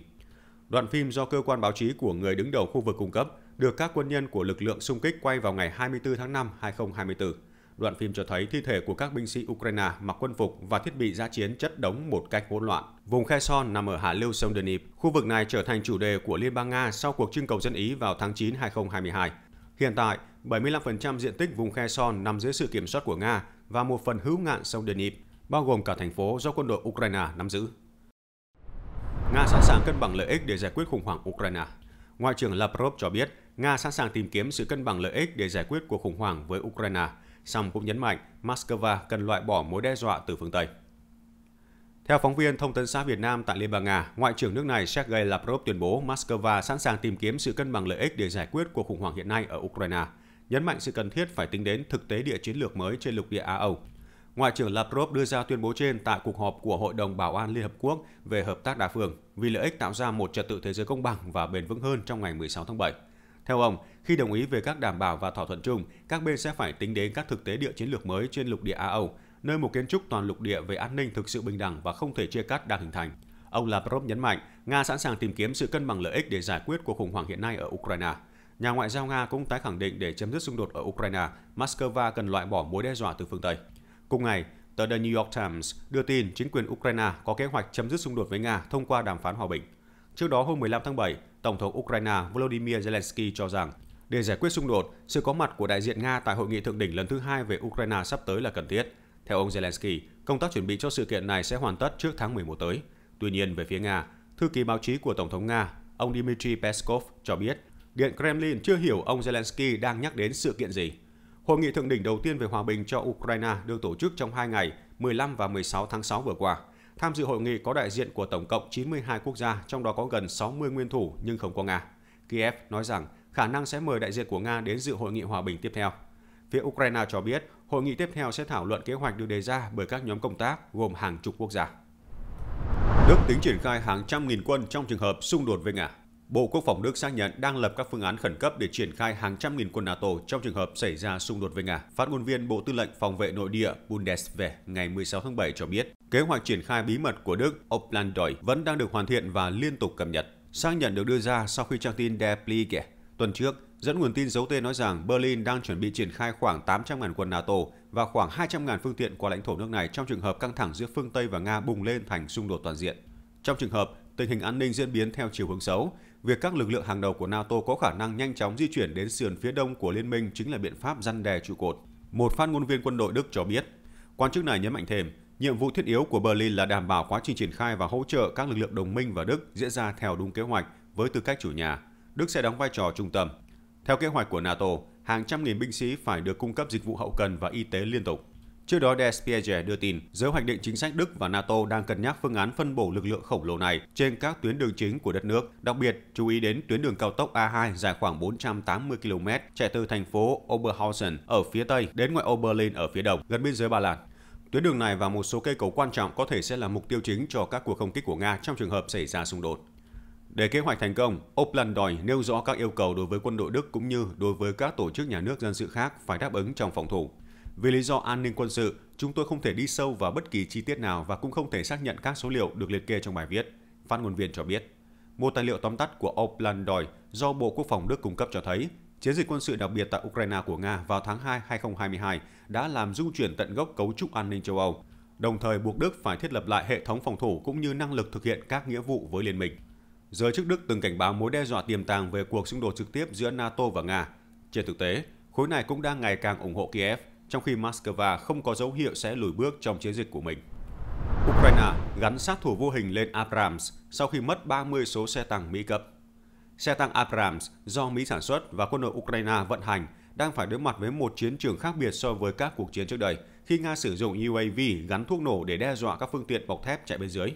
Đoạn phim do cơ quan báo chí của người đứng đầu khu vực cung cấp được các quân nhân của lực lượng xung kích quay vào ngày hai mươi tư tháng năm năm hai nghìn không trăm hai mươi tư. Đoạn phim cho thấy thi thể của các binh sĩ Ukraine mặc quân phục và thiết bị giã chiến chất đống một cách hỗn loạn. Vùng Kherson nằm ở hạ lưu sông Dnieper. Khu vực này trở thành chủ đề của Liên bang Nga sau cuộc trưng cầu dân ý vào tháng chín năm hai nghìn không trăm hai mươi hai. Hiện tại, bảy mươi lăm phần trăm diện tích vùng Kherson nằm dưới sự kiểm soát của Nga và một phần hữu ngạn sông Dnieper, bao gồm cả thành phố do quân đội Ukraine nắm giữ. Nga sẵn sàng cân bằng lợi ích để giải quyết khủng hoảng Ukraine. Ngoại trưởng Lavrov cho biết Nga sẵn sàng tìm kiếm sự cân bằng lợi ích để giải quyết cuộc khủng hoảng với Ukraine, song cũng nhấn mạnh Moscow cần loại bỏ mối đe dọa từ phương Tây. Theo phóng viên Thông tấn xã Việt Nam tại Liên bang Nga, Ngoại trưởng nước này Sergei Lavrov tuyên bố Moscow sẵn sàng tìm kiếm sự cân bằng lợi ích để giải quyết cuộc khủng hoảng hiện nay ở Ukraine, nhấn mạnh sự cần thiết phải tính đến thực tế địa chiến lược mới trên lục địa Á-Âu. Ngoại trưởng Lavrov đưa ra tuyên bố trên tại cuộc họp của Hội đồng Bảo an Liên Hợp Quốc về hợp tác đa phương vì lợi ích tạo ra một trật tự thế giới công bằng và bền vững hơn trong ngày mười sáu tháng bảy. Theo ông, khi đồng ý về các đảm bảo và thỏa thuận chung, các bên sẽ phải tính đến các thực tế địa chiến lược mới trên lục địa Á-Âu, nơi một kiến trúc toàn lục địa về an ninh thực sự bình đẳng và không thể chia cắt đang hình thành. Ông Lavrov nhấn mạnh, Nga sẵn sàng tìm kiếm sự cân bằng lợi ích để giải quyết cuộc khủng hoảng hiện nay ở Ukraine. Nhà ngoại giao Nga cũng tái khẳng định để chấm dứt xung đột ở Ukraine, Moscow cần loại bỏ mối đe dọa từ phương Tây. Cùng ngày, tờ The New York Times đưa tin chính quyền Ukraine có kế hoạch chấm dứt xung đột với Nga thông qua đàm phán hòa bình. Trước đó hôm mười lăm tháng bảy, Tổng thống Ukraine Volodymyr Zelensky cho rằng để giải quyết xung đột, sự có mặt của đại diện Nga tại hội nghị thượng đỉnh lần thứ hai về Ukraine sắp tới là cần thiết. Theo ông Zelensky, công tác chuẩn bị cho sự kiện này sẽ hoàn tất trước tháng mười một tới. Tuy nhiên, về phía Nga, thư ký báo chí của Tổng thống Nga, ông Dmitry Peskov cho biết Điện Kremlin chưa hiểu ông Zelensky đang nhắc đến sự kiện gì. Hội nghị thượng đỉnh đầu tiên về hòa bình cho Ukraine được tổ chức trong hai ngày, mười lăm và mười sáu tháng sáu vừa qua. Tham dự hội nghị có đại diện của tổng cộng chín mươi hai quốc gia, trong đó có gần sáu mươi nguyên thủ nhưng không có Nga. Kiev nói rằng khả năng sẽ mời đại diện của Nga đến dự hội nghị hòa bình tiếp theo. Phía Ukraine cho biết hội nghị tiếp theo sẽ thảo luận kế hoạch được đề ra bởi các nhóm công tác gồm hàng chục quốc gia. Đức tính triển khai hàng trăm nghìn quân trong trường hợp xung đột với Nga. Bộ Quốc phòng Đức xác nhận đang lập các phương án khẩn cấp để triển khai hàng trăm nghìn quân NATO trong trường hợp xảy ra xung đột với Nga. Phát ngôn viên Bộ Tư lệnh Phòng vệ Nội địa Bundeswehr ngày mười sáu tháng bảy cho biết, kế hoạch triển khai bí mật của Đức Oplandoi vẫn đang được hoàn thiện và liên tục cập nhật. Xác nhận được đưa ra sau khi trang tin Der Spiegel tuần trước dẫn nguồn tin giấu tên nói rằng Berlin đang chuẩn bị triển khai khoảng tám trăm nghìn quân NATO và khoảng hai trăm nghìn phương tiện qua lãnh thổ nước này trong trường hợp căng thẳng giữa phương Tây và Nga bùng lên thành xung đột toàn diện. Trong trường hợp tình hình an ninh diễn biến theo chiều hướng xấu, việc các lực lượng hàng đầu của NATO có khả năng nhanh chóng di chuyển đến sườn phía đông của liên minh chính là biện pháp răn đe trụ cột, một phát ngôn viên quân đội Đức cho biết. Quan chức này nhấn mạnh thêm, nhiệm vụ thiết yếu của Berlin là đảm bảo quá trình triển khai và hỗ trợ các lực lượng đồng minh và Đức diễn ra theo đúng kế hoạch với tư cách chủ nhà. Đức sẽ đóng vai trò trung tâm. Theo kế hoạch của NATO, hàng trăm nghìn binh sĩ phải được cung cấp dịch vụ hậu cần và y tế liên tục. Trước đó, Der Spiegel đưa tin, giới hoạch định chính sách Đức và NATO đang cân nhắc phương án phân bổ lực lượng khổng lồ này trên các tuyến đường chính của đất nước, đặc biệt chú ý đến tuyến đường cao tốc A hai dài khoảng bốn trăm tám mươi ki lô mét chạy từ thành phố Oberhausen ở phía Tây đến ngoại ô Berlin ở phía Đông, gần biên giới Ba Lan. Tuyến đường này và một số cây cầu quan trọng có thể sẽ là mục tiêu chính cho các cuộc không kích của Nga trong trường hợp xảy ra xung đột. Để kế hoạch thành công, Oplandoi nêu rõ các yêu cầu đối với quân đội Đức cũng như đối với các tổ chức nhà nước dân sự khác phải đáp ứng trong phòng thủ. Vì lý do an ninh quân sự, chúng tôi không thể đi sâu vào bất kỳ chi tiết nào và cũng không thể xác nhận các số liệu được liệt kê trong bài viết, phát ngôn viên cho biết. Một tài liệu tóm tắt của Oplandoi do Bộ Quốc phòng Đức cung cấp cho thấy, chiến dịch quân sự đặc biệt tại Ukraine của Nga vào tháng hai năm hai nghìn không trăm hai mươi hai đã làm rung chuyển tận gốc cấu trúc an ninh châu Âu, đồng thời buộc Đức phải thiết lập lại hệ thống phòng thủ cũng như năng lực thực hiện các nghĩa vụ với liên minh. Giới chức Đức từng cảnh báo mối đe dọa tiềm tàng về cuộc xung đột trực tiếp giữa NATO và Nga. Trên thực tế, khối này cũng đang ngày càng ủng hộ Kiev, trong khi Moscow không có dấu hiệu sẽ lùi bước trong chiến dịch của mình. Ukraine gắn sát thủ vô hình lên Abrams sau khi mất ba mươi số xe tăng Mỹ cấp. Xe tăng Abrams do Mỹ sản xuất và quân đội Ukraine vận hành đang phải đối mặt với một chiến trường khác biệt so với các cuộc chiến trước đây, khi Nga sử dụng U A V gắn thuốc nổ để đe dọa các phương tiện bọc thép chạy bên dưới.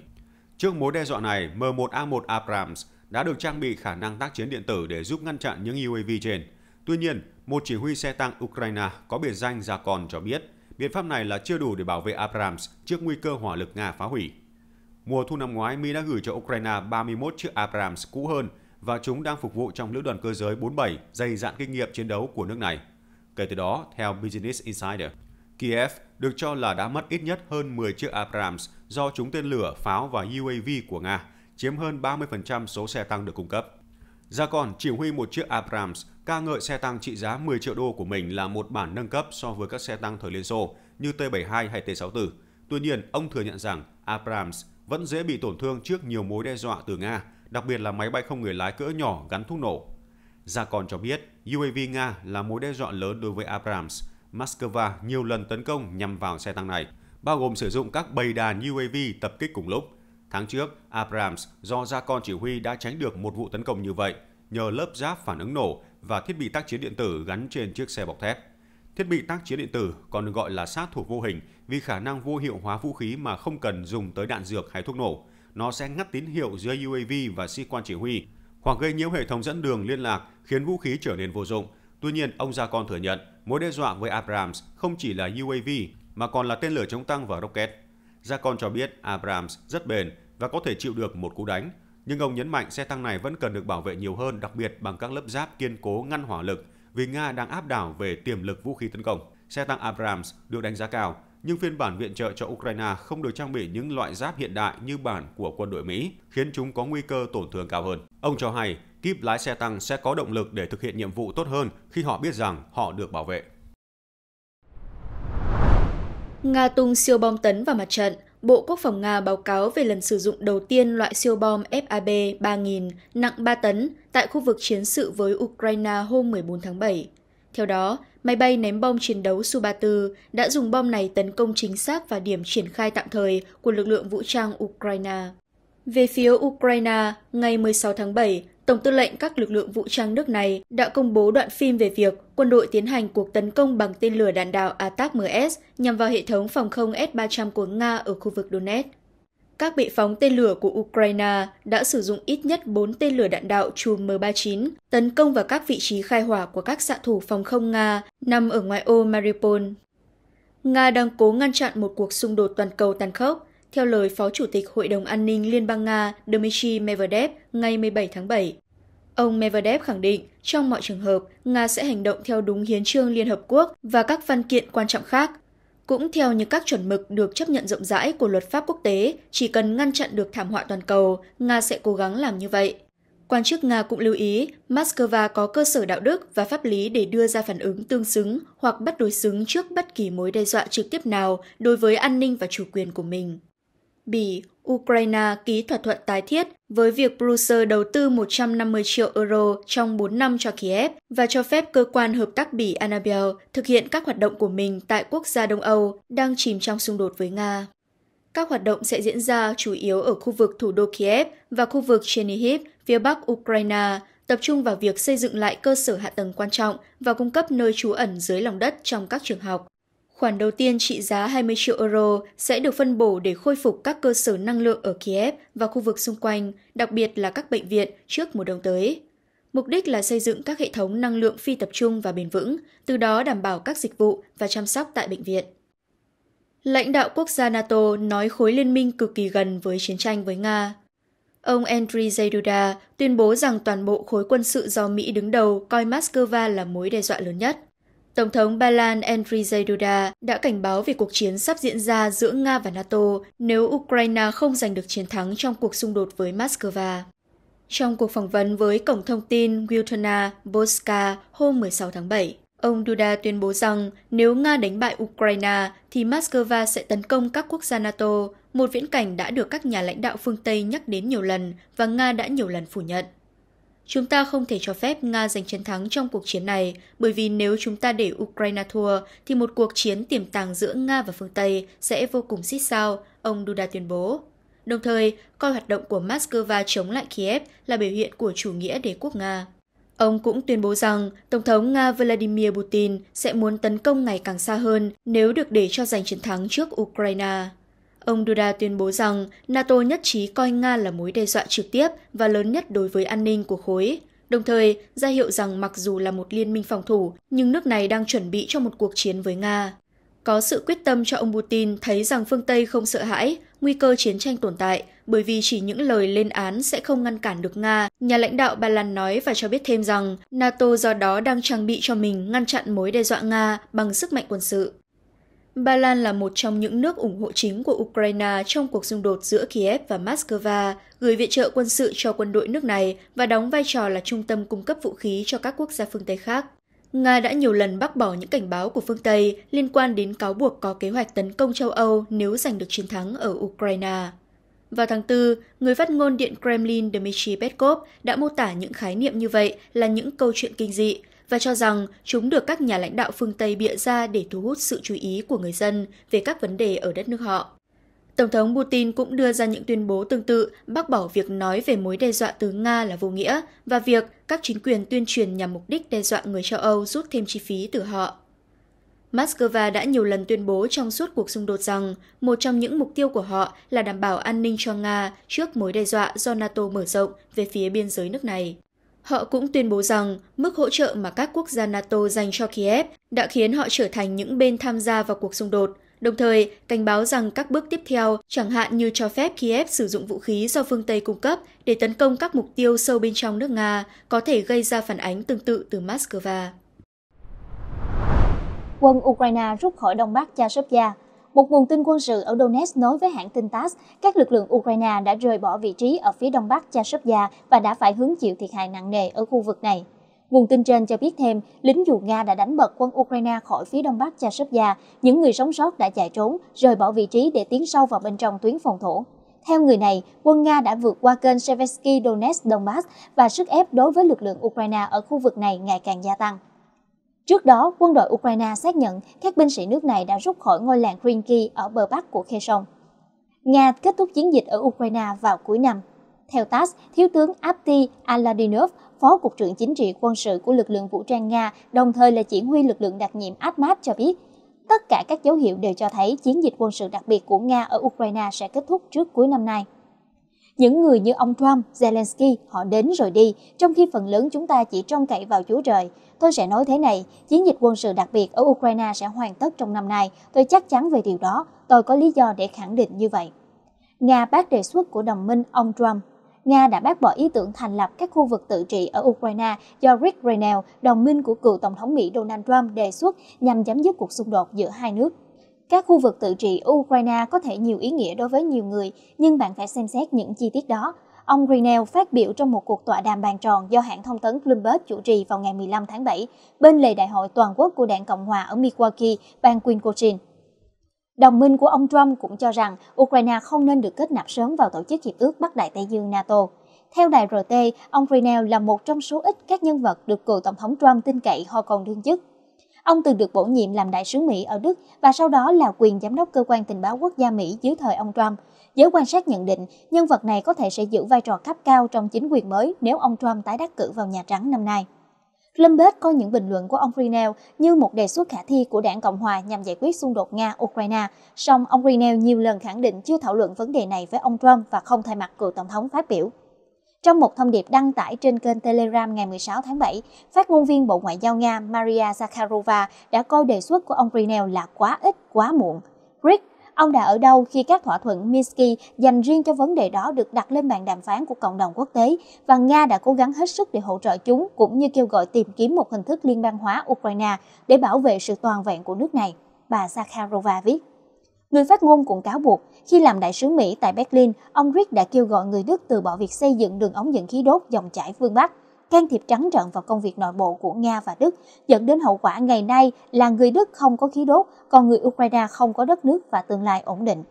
Trước mối đe dọa này, M một A một Abrams đã được trang bị khả năng tác chiến điện tử để giúp ngăn chặn những U A V trên. Tuy nhiên, một chỉ huy xe tăng Ukraine có biệt danh Zakon cho biết, biện pháp này là chưa đủ để bảo vệ Abrams trước nguy cơ hỏa lực Nga phá hủy. Mùa thu năm ngoái, Mỹ đã gửi cho Ukraine ba mươi mốt chiếc Abrams cũ hơn và chúng đang phục vụ trong lữ đoàn cơ giới bốn mươi bảy dày dạn kinh nghiệm chiến đấu của nước này. Kể từ đó, theo Business Insider, Kiev được cho là đã mất ít nhất hơn mười chiếc Abrams do trúng tên lửa, pháo và U A V của Nga, chiếm hơn ba mươi phần trăm số xe tăng được cung cấp. Zakon chỉ huy một chiếc Abrams ca ngợi xe tăng trị giá mười triệu đô của mình là một bản nâng cấp so với các xe tăng thời Liên Xô như T bảy mươi hai hay T sáu mươi tư. Tuy nhiên, ông thừa nhận rằng Abrams vẫn dễ bị tổn thương trước nhiều mối đe dọa từ Nga, đặc biệt là máy bay không người lái cỡ nhỏ gắn thuốc nổ. Zakon cho biết U A V Nga là mối đe dọa lớn đối với Abrams. Moscow nhiều lần tấn công nhằm vào xe tăng này, bao gồm sử dụng các bầy đàn U A V tập kích cùng lúc. Tháng trước, Abrams do Zakon chỉ huy đã tránh được một vụ tấn công như vậy nhờ lớp giáp phản ứng nổ và thiết bị tác chiến điện tử gắn trên chiếc xe bọc thép. Thiết bị tác chiến điện tử còn được gọi là sát thủ vô hình vì khả năng vô hiệu hóa vũ khí mà không cần dùng tới đạn dược hay thuốc nổ. Nó sẽ ngắt tín hiệu giữa U A V và sĩ quan chỉ huy hoặc gây nhiễu hệ thống dẫn đường liên lạc khiến vũ khí trở nên vô dụng. Tuy nhiên, ông Zakon thừa nhận mối đe dọa với Abrams không chỉ là U A V mà còn là tên lửa chống tăng và rocket. Zakon cho biết Abrams rất bền và có thể chịu được một cú đánh, nhưng ông nhấn mạnh xe tăng này vẫn cần được bảo vệ nhiều hơn, đặc biệt bằng các lớp giáp kiên cố ngăn hỏa lực, vì Nga đang áp đảo về tiềm lực vũ khí tấn công. Xe tăng Abrams được đánh giá cao, nhưng phiên bản viện trợ cho Ukraine không được trang bị những loại giáp hiện đại như bản của quân đội Mỹ, khiến chúng có nguy cơ tổn thương cao hơn. Ông cho hay, kíp lái xe tăng sẽ có động lực để thực hiện nhiệm vụ tốt hơn khi họ biết rằng họ được bảo vệ. Nga tung siêu bom tấn vào mặt trận. Bộ Quốc phòng Nga báo cáo về lần sử dụng đầu tiên loại siêu bom F A B ba nghìn nặng ba tấn tại khu vực chiến sự với Ukraine hôm mười bốn tháng bảy. Theo đó, máy bay ném bom chiến đấu Su ba mươi tư đã dùng bom này tấn công chính xác vào điểm triển khai tạm thời của lực lượng vũ trang Ukraine. Về phía Ukraine, ngày mười sáu tháng bảy, Tổng tư lệnh các lực lượng vũ trang nước này đã công bố đoạn phim về việc quân đội tiến hành cuộc tấn công bằng tên lửa đạn đạo A T A C M S nhằm vào hệ thống phòng không S ba trăm của Nga ở khu vực Donetsk. Các bệ phóng tên lửa của Ukraine đã sử dụng ít nhất bốn tên lửa đạn đạo chùm M ba mươi chín tấn công vào các vị trí khai hỏa của các xạ thủ phòng không Nga nằm ở ngoại ô Mariupol. Nga đang cố ngăn chặn một cuộc xung đột toàn cầu tàn khốc, theo lời Phó Chủ tịch Hội đồng An ninh Liên bang Nga Dmitry Medvedev ngày mười bảy tháng bảy. Ông Medvedev khẳng định, trong mọi trường hợp, Nga sẽ hành động theo đúng hiến chương Liên Hợp Quốc và các văn kiện quan trọng khác, cũng theo như các chuẩn mực được chấp nhận rộng rãi của luật pháp quốc tế, chỉ cần ngăn chặn được thảm họa toàn cầu, Nga sẽ cố gắng làm như vậy. Quan chức Nga cũng lưu ý, Moscow có cơ sở đạo đức và pháp lý để đưa ra phản ứng tương xứng hoặc bất đối xứng trước bất kỳ mối đe dọa trực tiếp nào đối với an ninh và chủ quyền của mình. Bỉ, Ukraine ký thỏa thuận tái thiết với việc Brussels đầu tư một trăm năm mươi triệu euro trong bốn năm cho Kiev và cho phép cơ quan hợp tác Bỉ Annabel thực hiện các hoạt động của mình tại quốc gia Đông Âu đang chìm trong xung đột với Nga. Các hoạt động sẽ diễn ra chủ yếu ở khu vực thủ đô Kiev và khu vực Chernihiv, phía bắc Ukraine, tập trung vào việc xây dựng lại cơ sở hạ tầng quan trọng và cung cấp nơi trú ẩn dưới lòng đất trong các trường học. Khoản đầu tiên trị giá hai mươi triệu euro sẽ được phân bổ để khôi phục các cơ sở năng lượng ở Kiev và khu vực xung quanh, đặc biệt là các bệnh viện trước mùa đông tới. Mục đích là xây dựng các hệ thống năng lượng phi tập trung và bền vững, từ đó đảm bảo các dịch vụ và chăm sóc tại bệnh viện. Lãnh đạo quốc gia NATO nói khối liên minh cực kỳ gần với chiến tranh với Nga. Ông Andrzej Duda tuyên bố rằng toàn bộ khối quân sự do Mỹ đứng đầu coi Moscow là mối đe dọa lớn nhất. Tổng thống Ba Lan Andrzej Duda đã cảnh báo về cuộc chiến sắp diễn ra giữa Nga và NATO nếu Ukraine không giành được chiến thắng trong cuộc xung đột với Moscow. Trong cuộc phỏng vấn với cổng thông tin Wiltona Boska hôm mười sáu tháng bảy, ông Duda tuyên bố rằng nếu Nga đánh bại Ukraine thì Moscow sẽ tấn công các quốc gia NATO, một viễn cảnh đã được các nhà lãnh đạo phương Tây nhắc đến nhiều lần và Nga đã nhiều lần phủ nhận. Chúng ta không thể cho phép Nga giành chiến thắng trong cuộc chiến này, bởi vì nếu chúng ta để Ukraine thua, thì một cuộc chiến tiềm tàng giữa Nga và phương Tây sẽ vô cùng xít sao, ông Duda tuyên bố. Đồng thời, coi hoạt động của Moscow chống lại Kiev là biểu hiện của chủ nghĩa đế quốc Nga. Ông cũng tuyên bố rằng Tổng thống Nga Vladimir Putin sẽ muốn tấn công ngày càng xa hơn nếu được để cho giành chiến thắng trước Ukraine. Ông Duda tuyên bố rằng NATO nhất trí coi Nga là mối đe dọa trực tiếp và lớn nhất đối với an ninh của khối, đồng thời ra hiệu rằng mặc dù là một liên minh phòng thủ, nhưng nước này đang chuẩn bị cho một cuộc chiến với Nga. Có sự quyết tâm cho ông Putin thấy rằng phương Tây không sợ hãi, nguy cơ chiến tranh tồn tại, bởi vì chỉ những lời lên án sẽ không ngăn cản được Nga, nhà lãnh đạo Ba Lan nói và cho biết thêm rằng NATO do đó đang trang bị cho mình ngăn chặn mối đe dọa Nga bằng sức mạnh quân sự. Ba Lan là một trong những nước ủng hộ chính của Ukraine trong cuộc xung đột giữa Kiev và Moscow, gửi viện trợ quân sự cho quân đội nước này và đóng vai trò là trung tâm cung cấp vũ khí cho các quốc gia phương Tây khác. Nga đã nhiều lần bác bỏ những cảnh báo của phương Tây liên quan đến cáo buộc có kế hoạch tấn công châu Âu nếu giành được chiến thắng ở Ukraine. Vào tháng tư, người phát ngôn Điện Kremlin Dmitry Peskov đã mô tả những khái niệm như vậy là những câu chuyện kinh dị, và cho rằng chúng được các nhà lãnh đạo phương Tây bịa ra để thu hút sự chú ý của người dân về các vấn đề ở đất nước họ. Tổng thống Putin cũng đưa ra những tuyên bố tương tự, bác bỏ việc nói về mối đe dọa từ Nga là vô nghĩa và việc các chính quyền tuyên truyền nhằm mục đích đe dọa người châu Âu rút thêm chi phí từ họ. Moscow đã nhiều lần tuyên bố trong suốt cuộc xung đột rằng một trong những mục tiêu của họ là đảm bảo an ninh cho Nga trước mối đe dọa do NATO mở rộng về phía biên giới nước này. Họ cũng tuyên bố rằng mức hỗ trợ mà các quốc gia NATO dành cho Kiev đã khiến họ trở thành những bên tham gia vào cuộc xung đột, đồng thời cảnh báo rằng các bước tiếp theo, chẳng hạn như cho phép Kiev sử dụng vũ khí do phương Tây cung cấp để tấn công các mục tiêu sâu bên trong nước Nga, có thể gây ra phản ánh tương tự từ Moscow. Quân Ukraine rút khỏi Đông Bắc Chasiv Yar. Một nguồn tin quân sự ở Donetsk nói với hãng tin tát, các lực lượng Ukraine đã rời bỏ vị trí ở phía đông bắc Chasiv Yar và đã phải hứng chịu thiệt hại nặng nề ở khu vực này. Nguồn tin trên cho biết thêm, lính dù Nga đã đánh bật quân Ukraine khỏi phía đông bắc Chasiv Yar. Những người sống sót đã chạy trốn, rời bỏ vị trí để tiến sâu vào bên trong tuyến phòng thủ. Theo người này, quân Nga đã vượt qua kênh Siversky Donets Donbass và sức ép đối với lực lượng Ukraine ở khu vực này ngày càng gia tăng. Trước đó, quân đội Ukraine xác nhận các binh sĩ nước này đã rút khỏi ngôi làng Krynky ở bờ bắc của Kherson. Nga kết thúc chiến dịch ở Ukraine vào cuối năm. Theo tát, Thiếu tướng Apti Aladinov, Phó Cục trưởng Chính trị Quân sự của lực lượng vũ trang Nga, đồng thời là chỉ huy lực lượng đặc nhiệm a tê a xê em ét cho biết, tất cả các dấu hiệu đều cho thấy chiến dịch quân sự đặc biệt của Nga ở Ukraine sẽ kết thúc trước cuối năm nay. Những người như ông Trump, Zelensky, họ đến rồi đi, trong khi phần lớn chúng ta chỉ trông cậy vào Chúa Trời. Tôi sẽ nói thế này, chiến dịch quân sự đặc biệt ở Ukraine sẽ hoàn tất trong năm nay. Tôi chắc chắn về điều đó, tôi có lý do để khẳng định như vậy. Nga bác đề xuất của đồng minh ông Trump. Nga đã bác bỏ ý tưởng thành lập các khu vực tự trị ở Ukraine do Rick Grenell, đồng minh của cựu Tổng thống Mỹ Donald Trump đề xuất nhằm chấm dứt cuộc xung đột giữa hai nước. Các khu vực tự trị ở Ukraine có thể nhiều ý nghĩa đối với nhiều người, nhưng bạn phải xem xét những chi tiết đó. Ông Grenell phát biểu trong một cuộc tọa đàm bàn tròn do hãng thông tấn Bloomberg chủ trì vào ngày mười lăm tháng bảy bên lề Đại hội Toàn quốc của Đảng Cộng hòa ở Milwaukee, bang Wisconsin. Đồng minh của ông Trump cũng cho rằng Ukraine không nên được kết nạp sớm vào Tổ chức Hiệp ước Bắc Đại Tây Dương NATO. Theo đài rờ tê, ông Grenell là một trong số ít các nhân vật được cựu Tổng thống Trump tin cậy hồi còn đương chức. Ông từng được bổ nhiệm làm đại sứ Mỹ ở Đức và sau đó là quyền giám đốc cơ quan tình báo quốc gia Mỹ dưới thời ông Trump. Giới quan sát nhận định, nhân vật này có thể sẽ giữ vai trò cấp cao trong chính quyền mới nếu ông Trump tái đắc cử vào Nhà Trắng năm nay. Bloomberg coi những bình luận của ông Grenell như một đề xuất khả thi của Đảng Cộng hòa nhằm giải quyết xung đột Nga-Ukraine, song ông Grenell nhiều lần khẳng định chưa thảo luận vấn đề này với ông Trump và không thay mặt cựu Tổng thống phát biểu. Trong một thông điệp đăng tải trên kênh Telegram ngày mười sáu tháng bảy, phát ngôn viên Bộ Ngoại giao Nga Maria Zakharova đã coi đề xuất của ông Grenell là quá ít, quá muộn. Rick, ông đã ở đâu khi các thỏa thuận Minsk dành riêng cho vấn đề đó được đặt lên bàn đàm phán của cộng đồng quốc tế và Nga đã cố gắng hết sức để hỗ trợ chúng cũng như kêu gọi tìm kiếm một hình thức liên bang hóa Ukraine để bảo vệ sự toàn vẹn của nước này, bà Zakharova viết. Người phát ngôn cũng cáo buộc, khi làm đại sứ Mỹ tại Berlin, ông Rick đã kêu gọi người Đức từ bỏ việc xây dựng đường ống dẫn khí đốt dòng chảy phương Bắc, can thiệp trắng trợn vào công việc nội bộ của Nga và Đức, dẫn đến hậu quả ngày nay là người Đức không có khí đốt, còn người Ukraine không có đất nước và tương lai ổn định.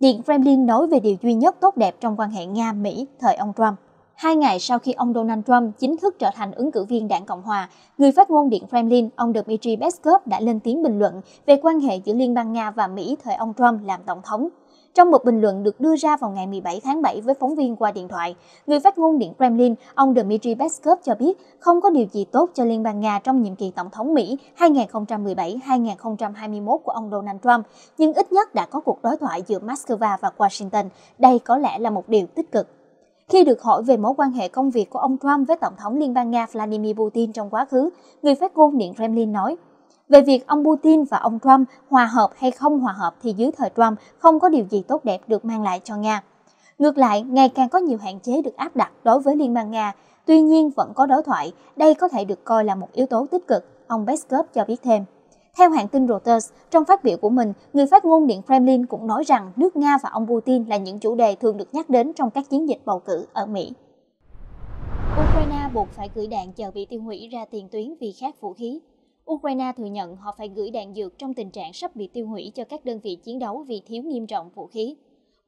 Điện Kremlin nói về điều duy nhất tốt đẹp trong quan hệ Nga-Mỹ thời ông Trump. Hai ngày sau khi ông Donald Trump chính thức trở thành ứng cử viên Đảng Cộng hòa, người phát ngôn Điện Kremlin, ông Dmitry Peskov đã lên tiếng bình luận về quan hệ giữa Liên bang Nga và Mỹ thời ông Trump làm Tổng thống. Trong một bình luận được đưa ra vào ngày mười bảy tháng bảy với phóng viên qua điện thoại, người phát ngôn Điện Kremlin, ông Dmitry Peskov cho biết không có điều gì tốt cho Liên bang Nga trong nhiệm kỳ Tổng thống Mỹ hai nghìn không trăm mười bảy đến hai nghìn không trăm hai mươi mốt của ông Donald Trump, nhưng ít nhất đã có cuộc đối thoại giữa Moscow và Washington. Đây có lẽ là một điều tích cực. Khi được hỏi về mối quan hệ công việc của ông Trump với Tổng thống Liên bang Nga Vladimir Putin trong quá khứ, người phát ngôn Điện Kremlin nói, về việc ông Putin và ông Trump hòa hợp hay không hòa hợp thì dưới thời Trump không có điều gì tốt đẹp được mang lại cho Nga. Ngược lại, ngày càng có nhiều hạn chế được áp đặt đối với Liên bang Nga, tuy nhiên vẫn có đối thoại, đây có thể được coi là một yếu tố tích cực, ông Peskov cho biết thêm. Theo hãng tin Reuters, trong phát biểu của mình, người phát ngôn Điện Kremlin cũng nói rằng nước Nga và ông Putin là những chủ đề thường được nhắc đến trong các chiến dịch bầu cử ở Mỹ. Ukraine buộc phải gửi đạn chờ bị tiêu hủy ra tiền tuyến vì khát vũ khí. Ukraine thừa nhận họ phải gửi đạn dược trong tình trạng sắp bị tiêu hủy cho các đơn vị chiến đấu vì thiếu nghiêm trọng vũ khí.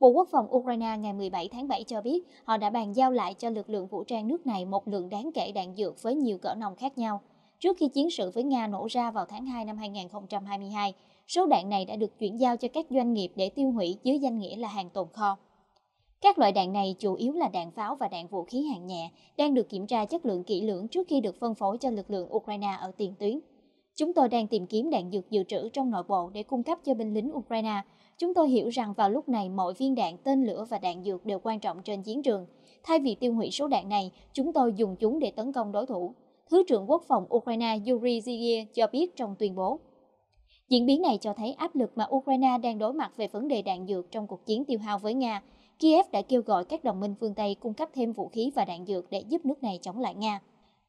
Bộ Quốc phòng Ukraine ngày mười bảy tháng bảy cho biết họ đã bàn giao lại cho lực lượng vũ trang nước này một lượng đáng kể đạn dược với nhiều cỡ nòng khác nhau. Trước khi chiến sự với Nga nổ ra vào tháng hai năm hai nghìn không trăm hai mươi hai, số đạn này đã được chuyển giao cho các doanh nghiệp để tiêu hủy dưới danh nghĩa là hàng tồn kho. Các loại đạn này chủ yếu là đạn pháo và đạn vũ khí hạng nhẹ, đang được kiểm tra chất lượng kỹ lưỡng trước khi được phân phối cho lực lượng Ukraine ở tiền tuyến. Chúng tôi đang tìm kiếm đạn dược dự trữ trong nội bộ để cung cấp cho binh lính Ukraine. Chúng tôi hiểu rằng vào lúc này mọi viên đạn, tên lửa và đạn dược đều quan trọng trên chiến trường. Thay vì tiêu hủy số đạn này, chúng tôi dùng chúng để tấn công đối thủ. Thứ trưởng Quốc phòng Ukraine Yuri Zygin cho biết trong tuyên bố. Diễn biến này cho thấy áp lực mà Ukraine đang đối mặt về vấn đề đạn dược trong cuộc chiến tiêu hao với Nga. Kiev đã kêu gọi các đồng minh phương Tây cung cấp thêm vũ khí và đạn dược để giúp nước này chống lại Nga.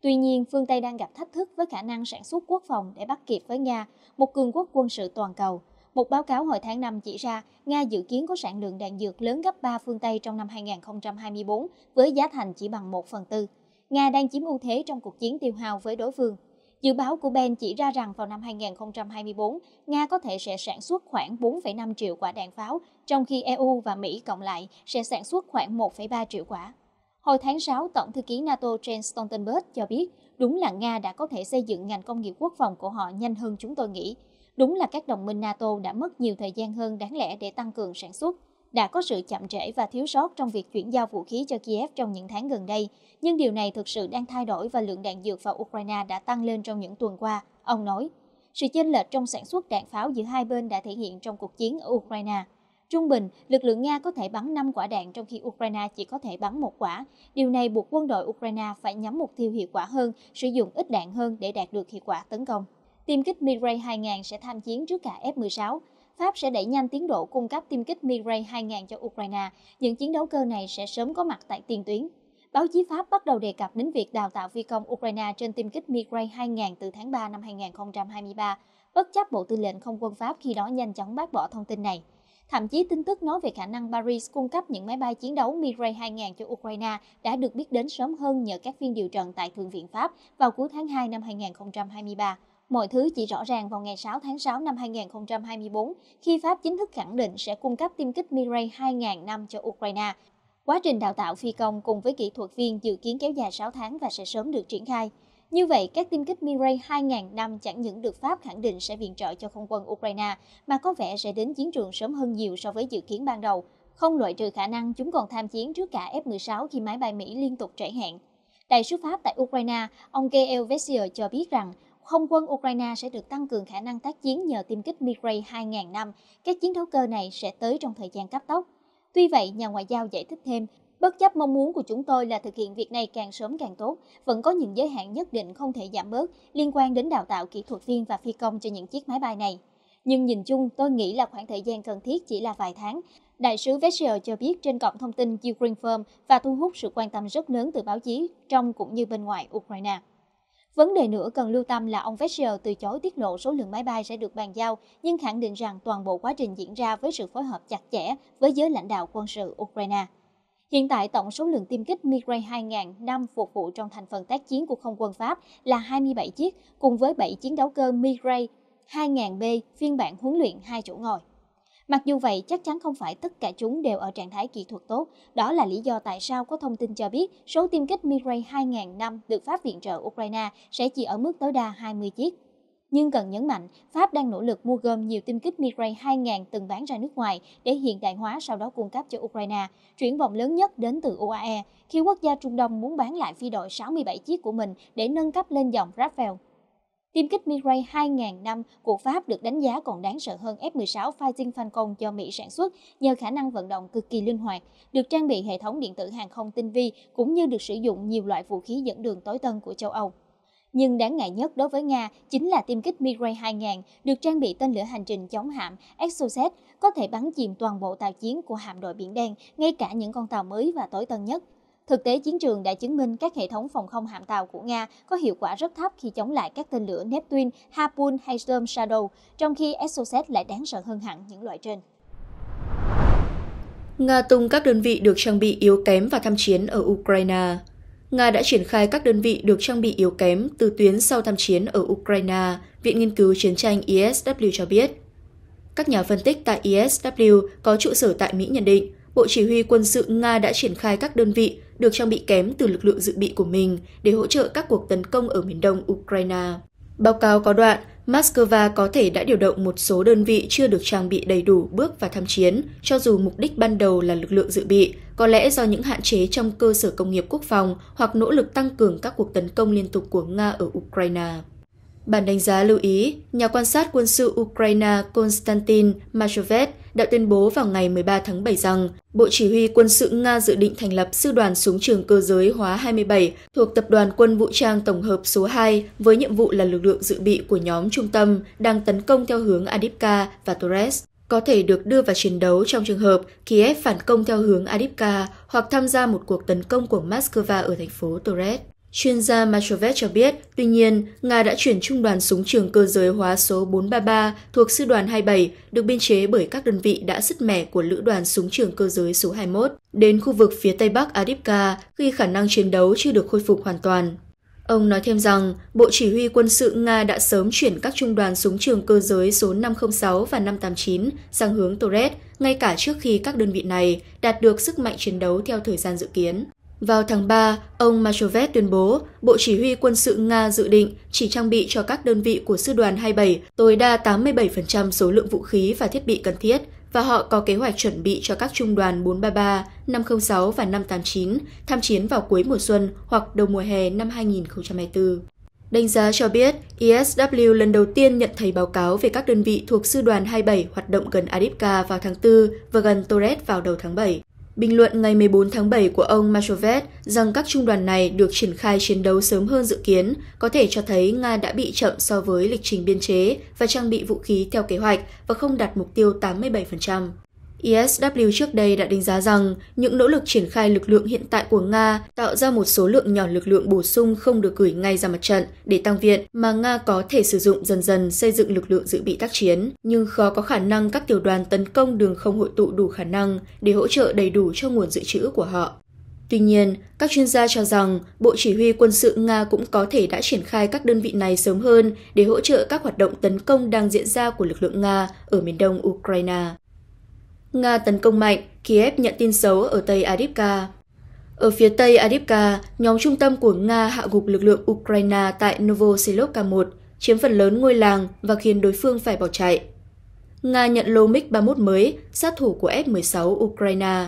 Tuy nhiên, phương Tây đang gặp thách thức với khả năng sản xuất quốc phòng để bắt kịp với Nga, một cường quốc quân sự toàn cầu. Một báo cáo hồi tháng năm chỉ ra, Nga dự kiến có sản lượng đạn dược lớn gấp ba phương Tây trong năm hai nghìn không trăm hai mươi tư với giá thành chỉ bằng một phần tư. Nga đang chiếm ưu thế trong cuộc chiến tiêu hao với đối phương. Dự báo của Ben chỉ ra rằng vào năm hai nghìn không trăm hai mươi tư, Nga có thể sẽ sản xuất khoảng bốn phẩy năm triệu quả đạn pháo, trong khi e u và Mỹ cộng lại sẽ sản xuất khoảng một phẩy ba triệu quả. Hồi tháng sáu, Tổng thư ký NATO Jens Stoltenberg cho biết, đúng là Nga đã có thể xây dựng ngành công nghiệp quốc phòng của họ nhanh hơn chúng tôi nghĩ. Đúng là các đồng minh NATO đã mất nhiều thời gian hơn đáng lẽ để tăng cường sản xuất. Đã có sự chậm trễ và thiếu sót trong việc chuyển giao vũ khí cho Kiev trong những tháng gần đây, nhưng điều này thực sự đang thay đổi và lượng đạn dược vào Ukraine đã tăng lên trong những tuần qua, ông nói. Sự chênh lệch trong sản xuất đạn pháo giữa hai bên đã thể hiện trong cuộc chiến ở Ukraine. Trung bình, lực lượng Nga có thể bắn năm quả đạn trong khi Ukraine chỉ có thể bắn một quả. Điều này buộc quân đội Ukraine phải nhắm mục tiêu hiệu quả hơn, sử dụng ít đạn hơn để đạt được hiệu quả tấn công. Tiêm kích Mirage hai nghìn sẽ tham chiến trước cả F mười sáu. Pháp sẽ đẩy nhanh tiến độ cung cấp tiêm kích Mirage hai nghìn cho Ukraine. Những chiến đấu cơ này sẽ sớm có mặt tại tiền tuyến. Báo chí Pháp bắt đầu đề cập đến việc đào tạo phi công Ukraine trên tiêm kích Mirage hai nghìn từ tháng ba năm hai nghìn không trăm hai mươi ba, bất chấp Bộ Tư lệnh Không quân Pháp khi đó nhanh chóng bác bỏ thông tin này. Thậm chí tin tức nói về khả năng Paris cung cấp những máy bay chiến đấu Mirage hai nghìn cho Ukraine đã được biết đến sớm hơn nhờ các phiên điều trần tại Thượng viện Pháp vào cuối tháng hai năm hai nghìn không trăm hai mươi ba. Mọi thứ chỉ rõ ràng vào ngày sáu tháng sáu năm hai nghìn không trăm hai mươi tư, khi Pháp chính thức khẳng định sẽ cung cấp tiêm kích Mirage hai nghìn năm cho Ukraine. Quá trình đào tạo phi công cùng với kỹ thuật viên dự kiến kéo dài sáu tháng và sẽ sớm được triển khai. Như vậy, các tiêm kích Mirage hai nghìn năm chẳng những được Pháp khẳng định sẽ viện trợ cho không quân Ukraine, mà có vẻ sẽ đến chiến trường sớm hơn nhiều so với dự kiến ban đầu. Không loại trừ khả năng chúng còn tham chiến trước cả F mười sáu khi máy bay Mỹ liên tục trễ hẹn. Đại sứ Pháp tại Ukraine, ông Gaël Vessier cho biết rằng, không quân Ukraine sẽ được tăng cường khả năng tác chiến nhờ tiêm kích Mirage hai nghìn năm. Các chiến đấu cơ này sẽ tới trong thời gian cấp tốc. Tuy vậy, nhà ngoại giao giải thích thêm, bất chấp mong muốn của chúng tôi là thực hiện việc này càng sớm càng tốt, vẫn có những giới hạn nhất định không thể giảm bớt liên quan đến đào tạo kỹ thuật viên và phi công cho những chiếc máy bay này. Nhưng nhìn chung, tôi nghĩ là khoảng thời gian cần thiết chỉ là vài tháng. Đại sứ Vessier cho biết trên cổng thông tin Ukraine Firm và thu hút sự quan tâm rất lớn từ báo chí trong cũng như bên ngoài Ukraine. Vấn đề nữa cần lưu tâm là ông Vessier từ chối tiết lộ số lượng máy bay sẽ được bàn giao, nhưng khẳng định rằng toàn bộ quá trình diễn ra với sự phối hợp chặt chẽ với giới lãnh đạo quân sự Ukraine. Hiện tại, tổng số lượng tiêm kích Mirage hai nghìn năm phục vụ trong thành phần tác chiến của không quân Pháp là hai mươi bảy chiếc, cùng với bảy chiến đấu cơ Mirage hai nghìn B phiên bản huấn luyện hai chỗ ngồi. Mặc dù vậy, chắc chắn không phải tất cả chúng đều ở trạng thái kỹ thuật tốt. Đó là lý do tại sao có thông tin cho biết số tiêm kích Mirage hai nghìn năm được Pháp viện trợ Ukraine sẽ chỉ ở mức tối đa hai mươi chiếc. Nhưng cần nhấn mạnh, Pháp đang nỗ lực mua gom nhiều tiêm kích Mirage hai nghìn từng bán ra nước ngoài để hiện đại hóa sau đó cung cấp cho Ukraine. Chuyển vọng lớn nhất đến từ U A E khi quốc gia Trung Đông muốn bán lại phi đội sáu mươi bảy chiếc của mình để nâng cấp lên dòng Rafale. Tiêm kích Mirage hai nghìn năm của Pháp được đánh giá còn đáng sợ hơn F mười sáu Fighting Falcon do Mỹ sản xuất nhờ khả năng vận động cực kỳ linh hoạt, được trang bị hệ thống điện tử hàng không tinh vi cũng như được sử dụng nhiều loại vũ khí dẫn đường tối tân của châu Âu. Nhưng đáng ngại nhất đối với Nga chính là tiêm kích Mirage hai nghìn được trang bị tên lửa hành trình chống hạm Exocet, có thể bắn chìm toàn bộ tàu chiến của hạm đội Biển Đen, ngay cả những con tàu mới và tối tân nhất. Thực tế chiến trường đã chứng minh các hệ thống phòng không hạm tàu của Nga có hiệu quả rất thấp khi chống lại các tên lửa Neptune, Harpoon hay Storm Shadow, trong khi Exocet lại đáng sợ hơn hẳn những loại trên. Nga tung các đơn vị được trang bị yếu kém và tham chiến ở Ukraine. Nga đã triển khai các đơn vị được trang bị yếu kém từ tuyến sau tham chiến ở Ukraine, Viện Nghiên cứu Chiến tranh I S W cho biết. Các nhà phân tích tại I S W có trụ sở tại Mỹ nhận định, Bộ Chỉ huy Quân sự Nga đã triển khai các đơn vị được trang bị kém từ lực lượng dự bị của mình để hỗ trợ các cuộc tấn công ở miền đông Ukraine. Báo cáo có đoạn, Moscow có thể đã điều động một số đơn vị chưa được trang bị đầy đủ bước vào tham chiến, cho dù mục đích ban đầu là lực lượng dự bị, có lẽ do những hạn chế trong cơ sở công nghiệp quốc phòng hoặc nỗ lực tăng cường các cuộc tấn công liên tục của Nga ở Ukraine. Bản đánh giá lưu ý, nhà quan sát quân sự Ukraine Konstantin Machovet đã tuyên bố vào ngày mười ba tháng bảy rằng Bộ Chỉ huy Quân sự Nga dự định thành lập Sư đoàn Súng trường Cơ giới hóa hai mươi bảy thuộc Tập đoàn Quân Vũ trang Tổng hợp số hai với nhiệm vụ là lực lượng dự bị của nhóm trung tâm đang tấn công theo hướng Avdiivka và Torres, có thể được đưa vào chiến đấu trong trường hợp Kiev phản công theo hướng Avdiivka hoặc tham gia một cuộc tấn công của Moscow ở thành phố Torres. Chuyên gia Machovet cho biết, tuy nhiên, Nga đã chuyển trung đoàn súng trường cơ giới hóa số bốn ba ba thuộc Sư đoàn hai mươi bảy, được biên chế bởi các đơn vị đã sứt mẻ của Lữ đoàn súng trường cơ giới số hai mươi mốt, đến khu vực phía Tây Bắc Avdiivka khi khả năng chiến đấu chưa được khôi phục hoàn toàn. Ông nói thêm rằng, Bộ Chỉ huy Quân sự Nga đã sớm chuyển các trung đoàn súng trường cơ giới số năm không sáu và năm tám chín sang hướng Torres, ngay cả trước khi các đơn vị này đạt được sức mạnh chiến đấu theo thời gian dự kiến. Vào tháng ba, ông Machovet tuyên bố Bộ Chỉ huy Quân sự Nga dự định chỉ trang bị cho các đơn vị của Sư đoàn hai mươi bảy tối đa tám mươi bảy phần trăm số lượng vũ khí và thiết bị cần thiết, và họ có kế hoạch chuẩn bị cho các trung đoàn bốn ba ba, năm không sáu và năm tám chín tham chiến vào cuối mùa xuân hoặc đầu mùa hè năm hai nghìn không trăm hai mươi tư. Đánh giá cho biết, i ét vê lần đầu tiên nhận thấy báo cáo về các đơn vị thuộc Sư đoàn hai mươi bảy hoạt động gần Avdiivka vào tháng tư và gần Torres vào đầu tháng bảy. Bình luận ngày mười bốn tháng bảy của ông Machovet rằng các trung đoàn này được triển khai chiến đấu sớm hơn dự kiến có thể cho thấy Nga đã bị chậm so với lịch trình biên chế và trang bị vũ khí theo kế hoạch và không đạt mục tiêu tám mươi bảy phần trăm. i ét vê trước đây đã đánh giá rằng những nỗ lực triển khai lực lượng hiện tại của Nga tạo ra một số lượng nhỏ lực lượng bổ sung không được gửi ngay ra mặt trận để tăng viện mà Nga có thể sử dụng dần dần xây dựng lực lượng dự bị tác chiến, nhưng khó có khả năng các tiểu đoàn tấn công đường không hội tụ đủ khả năng để hỗ trợ đầy đủ cho nguồn dự trữ của họ. Tuy nhiên, các chuyên gia cho rằng Bộ Chỉ huy Quân sự Nga cũng có thể đã triển khai các đơn vị này sớm hơn để hỗ trợ các hoạt động tấn công đang diễn ra của lực lượng Nga ở miền đông Ukraine. Nga tấn công mạnh, Kiev nhận tin xấu ở Tây Avdiivka. Ở phía Tây Avdiivka, nhóm trung tâm của Nga hạ gục lực lượng Ukraine tại Novoselivka một, chiếm phần lớn ngôi làng và khiến đối phương phải bỏ chạy. Nga nhận lô mig ba mươi mốt mới, sát thủ của ép mười sáu Ukraine.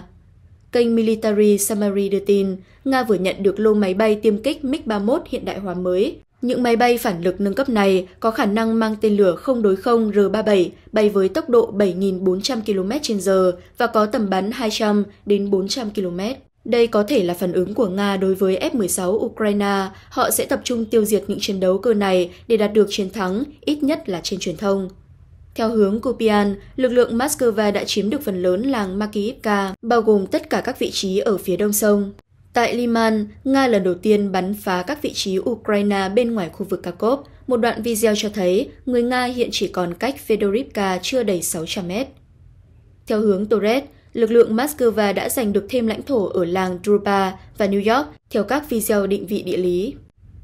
Kênh Military Summary đưa tin, Nga vừa nhận được lô máy bay tiêm kích mig ba mươi mốt hiện đại hóa mới. Những máy bay phản lực nâng cấp này có khả năng mang tên lửa không đối không R ba mươi bảy bay với tốc độ bảy nghìn bốn trăm ki lô mét trên giờ và có tầm bắn hai trăm đến bốn trăm ki lô mét. Đây có thể là phản ứng của Nga đối với ép mười sáu Ukraine. Họ sẽ tập trung tiêu diệt những chiến đấu cơ này để đạt được chiến thắng, ít nhất là trên truyền thông. Theo hướng Kupian, lực lượng Moscow đã chiếm được phần lớn làng Makiivka, bao gồm tất cả các vị trí ở phía đông sông. Tại Liman, Nga lần đầu tiên bắn phá các vị trí Ukraine bên ngoài khu vực Kharkiv. Một đoạn video cho thấy người Nga hiện chỉ còn cách Fedorivka chưa đầy sáu trăm mét. Theo hướng Torres, lực lượng Moscow đã giành được thêm lãnh thổ ở làng Drupa và New York theo các video định vị địa lý.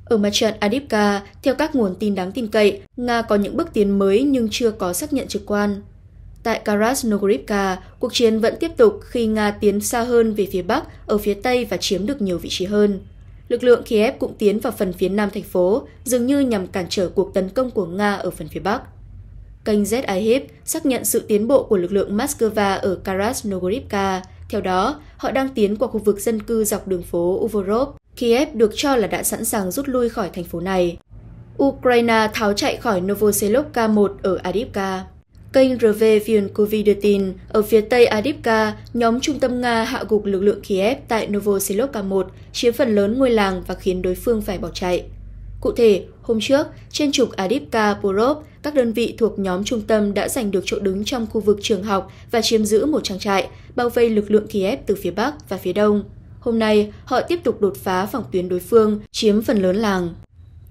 Ở mặt trận Avdiivka, theo các nguồn tin đáng tin cậy, Nga có những bước tiến mới nhưng chưa có xác nhận trực quan. Tại Krasnohorivka, cuộc chiến vẫn tiếp tục khi Nga tiến xa hơn về phía Bắc, ở phía Tây và chiếm được nhiều vị trí hơn. Lực lượng Kiev cũng tiến vào phần phía Nam thành phố, dường như nhằm cản trở cuộc tấn công của Nga ở phần phía Bắc. Kênh Zihip xác nhận sự tiến bộ của lực lượng Moscow ở Krasnohorivka. Theo đó, họ đang tiến qua khu vực dân cư dọc đường phố Uvorov. Kiev được cho là đã sẵn sàng rút lui khỏi thành phố này. Ukraine tháo chạy khỏi Novoselivka một ở Avdiivka. Kênh rờ vê Vyankovic đưa tin, ở phía Tây Avdiivka, nhóm trung tâm Nga hạ gục lực lượng Kiev tại Novoselivka một, chiếm phần lớn ngôi làng và khiến đối phương phải bỏ chạy. Cụ thể, hôm trước, trên trục Avdiivka Porov, các đơn vị thuộc nhóm trung tâm đã giành được chỗ đứng trong khu vực trường học và chiếm giữ một trang trại, bao vây lực lượng Kiev từ phía Bắc và phía Đông. Hôm nay, họ tiếp tục đột phá phòng tuyến đối phương, chiếm phần lớn làng.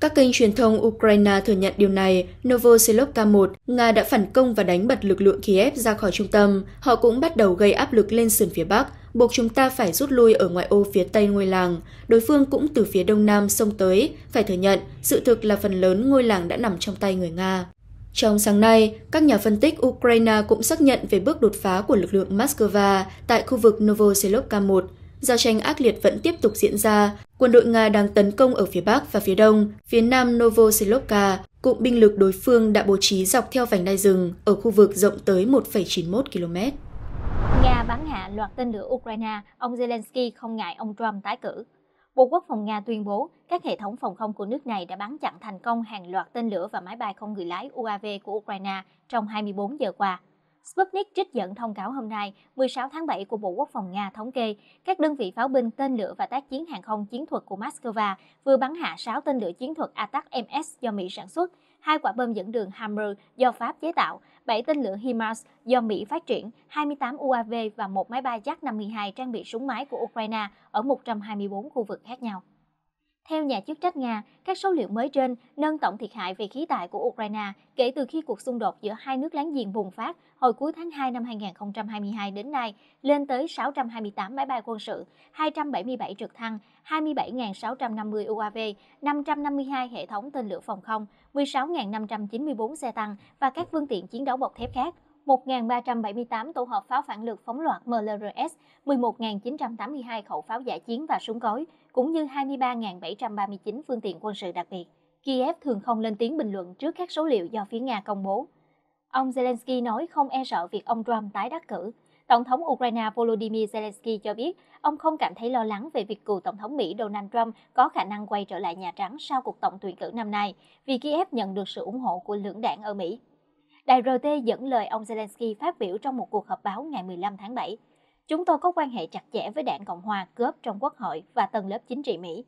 Các kênh truyền thông Ukraine thừa nhận điều này. Novoselivka một, Nga đã phản công và đánh bật lực lượng Kiev ra khỏi trung tâm. Họ cũng bắt đầu gây áp lực lên sườn phía Bắc, buộc chúng ta phải rút lui ở ngoại ô phía Tây ngôi làng. Đối phương cũng từ phía Đông Nam xông tới. Phải thừa nhận, sự thực là phần lớn ngôi làng đã nằm trong tay người Nga. Trong sáng nay, các nhà phân tích Ukraine cũng xác nhận về bước đột phá của lực lượng Moscow tại khu vực Novoselivka một. Giao tranh ác liệt vẫn tiếp tục diễn ra, quân đội Nga đang tấn công ở phía Bắc và phía Đông, phía Nam Novoselivka, cụm binh lực đối phương đã bố trí dọc theo vành đai rừng ở khu vực rộng tới một phẩy chín mươi mốt ki lô mét. Nga bắn hạ loạt tên lửa Ukraine, ông Zelensky không ngại ông Trump tái cử. Bộ Quốc phòng Nga tuyên bố các hệ thống phòng không của nước này đã bắn chặn thành công hàng loạt tên lửa và máy bay không người lái u a vê của Ukraine trong hai mươi bốn giờ qua. Sputnik trích dẫn thông cáo hôm nay mười sáu tháng bảy của Bộ Quốc phòng Nga thống kê, các đơn vị pháo binh, tên lửa và tác chiến hàng không chiến thuật của Moscow vừa bắn hạ sáu tên lửa chiến thuật A T A C M S do Mỹ sản xuất, hai quả bom dẫn đường HIMARS do Pháp chế tạo, bảy tên lửa HIMARS do Mỹ phát triển, hai mươi tám U A V và một máy bay Yak năm mươi hai trang bị súng máy của Ukraine ở một trăm hai mươi bốn khu vực khác nhau. Theo nhà chức trách Nga, các số liệu mới trên nâng tổng thiệt hại về khí tài của Ukraine kể từ khi cuộc xung đột giữa hai nước láng giềng bùng phát hồi cuối tháng hai năm hai nghìn không trăm hai mươi hai đến nay lên tới sáu trăm hai mươi tám máy bay quân sự, hai trăm bảy mươi bảy trực thăng, hai mươi bảy nghìn sáu trăm năm mươi U A V, năm trăm năm mươi hai hệ thống tên lửa phòng không, mười sáu nghìn năm trăm chín mươi bốn xe tăng và các phương tiện chiến đấu bọc thép khác, một nghìn ba trăm bảy mươi tám tổ hợp pháo phản lực phóng loạt M L R S, mười một nghìn chín trăm tám mươi hai khẩu pháo dã chiến và súng cối, cũng như hai mươi ba nghìn bảy trăm ba mươi chín phương tiện quân sự đặc biệt. Kiev thường không lên tiếng bình luận trước các số liệu do phía Nga công bố. Ông Zelensky nói không e sợ việc ông Trump tái đắc cử. Tổng thống Ukraine Volodymyr Zelensky cho biết ông không cảm thấy lo lắng về việc cựu Tổng thống Mỹ Donald Trump có khả năng quay trở lại Nhà Trắng sau cuộc tổng tuyển cử năm nay, vì Kiev nhận được sự ủng hộ của lưỡng đảng ở Mỹ. Đài R T dẫn lời ông Zelensky phát biểu trong một cuộc họp báo ngày mười lăm tháng bảy. Chúng tôi có quan hệ chặt chẽ với đảng Cộng hòa cướp trong Quốc hội và tầng lớp chính trị Mỹ.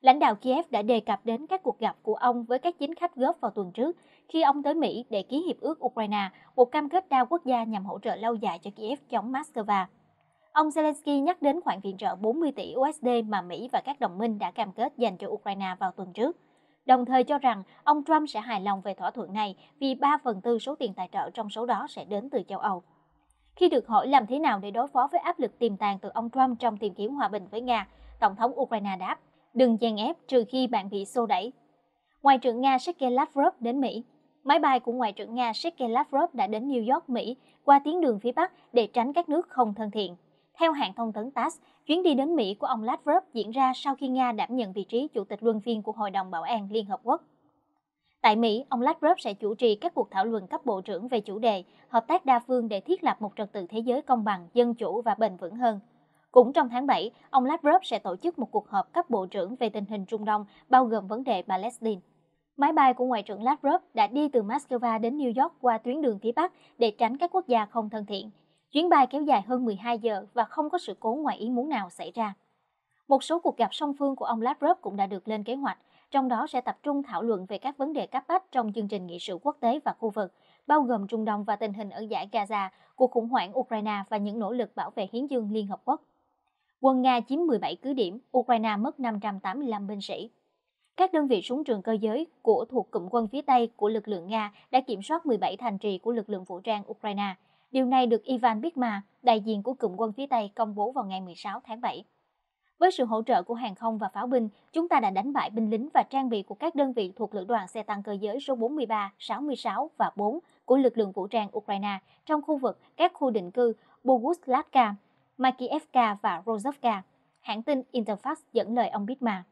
Lãnh đạo Kiev đã đề cập đến các cuộc gặp của ông với các chính khách góp vào tuần trước khi ông tới Mỹ để ký hiệp ước Ukraine, một cam kết đa quốc gia nhằm hỗ trợ lâu dài cho Kiev chống Moscow. Ông Zelensky nhắc đến khoản viện trợ bốn mươi tỷ U S D mà Mỹ và các đồng minh đã cam kết dành cho Ukraine vào tuần trước, đồng thời cho rằng ông Trump sẽ hài lòng về thỏa thuận này vì ba phần tư số tiền tài trợ trong số đó sẽ đến từ châu Âu. Khi được hỏi làm thế nào để đối phó với áp lực tiềm tàng từ ông Trump trong tìm kiếm hòa bình với Nga, Tổng thống Ukraine đáp, đừng chèn ép trừ khi bạn bị xô đẩy. Ngoại trưởng Nga Sergei Lavrov đến Mỹ. Máy bay của Ngoại trưởng Nga Sergei Lavrov đã đến New York, Mỹ qua tuyến đường phía Bắc để tránh các nước không thân thiện. Theo hãng thông tấn tát, chuyến đi đến Mỹ của ông Lavrov diễn ra sau khi Nga đảm nhận vị trí Chủ tịch Luân phiên của Hội đồng Bảo an Liên Hợp Quốc. Tại Mỹ, ông Lavrov sẽ chủ trì các cuộc thảo luận cấp bộ trưởng về chủ đề hợp tác đa phương để thiết lập một trật tự thế giới công bằng, dân chủ và bền vững hơn. Cũng trong tháng bảy, ông Lavrov sẽ tổ chức một cuộc họp cấp bộ trưởng về tình hình Trung Đông, bao gồm vấn đề Palestine. Máy bay của Ngoại trưởng Lavrov đã đi từ Moscow đến New York qua tuyến đường phía Bắc để tránh các quốc gia không thân thiện. Chuyến bay kéo dài hơn mười hai giờ và không có sự cố ngoài ý muốn nào xảy ra. Một số cuộc gặp song phương của ông Lavrov cũng đã được lên kế hoạch, trong đó sẽ tập trung thảo luận về các vấn đề cấp bách trong chương trình nghị sự quốc tế và khu vực, bao gồm Trung Đông và tình hình ở dải Gaza, cuộc khủng hoảng Ukraine và những nỗ lực bảo vệ hiến dương Liên Hợp Quốc. Quân Nga chiếm mười bảy cứ điểm, Ukraine mất năm trăm tám mươi lăm binh sĩ. Các đơn vị súng trường cơ giới của thuộc cụm quân phía Tây của lực lượng Nga đã kiểm soát mười bảy thành trì của lực lượng vũ trang Ukraine. Điều này được Ivan Bikma, đại diện của cụm quân phía Tây, công bố vào ngày mười sáu tháng bảy. Với sự hỗ trợ của hàng không và pháo binh, chúng ta đã đánh bại binh lính và trang bị của các đơn vị thuộc Lữ đoàn xe tăng cơ giới số bốn mươi ba, sáu mươi sáu và bốn của lực lượng vũ trang Ukraine trong khu vực các khu định cư Boguslatka, Makiivka và Rozovka. Hãng tin Interfax dẫn lời ông Bikma.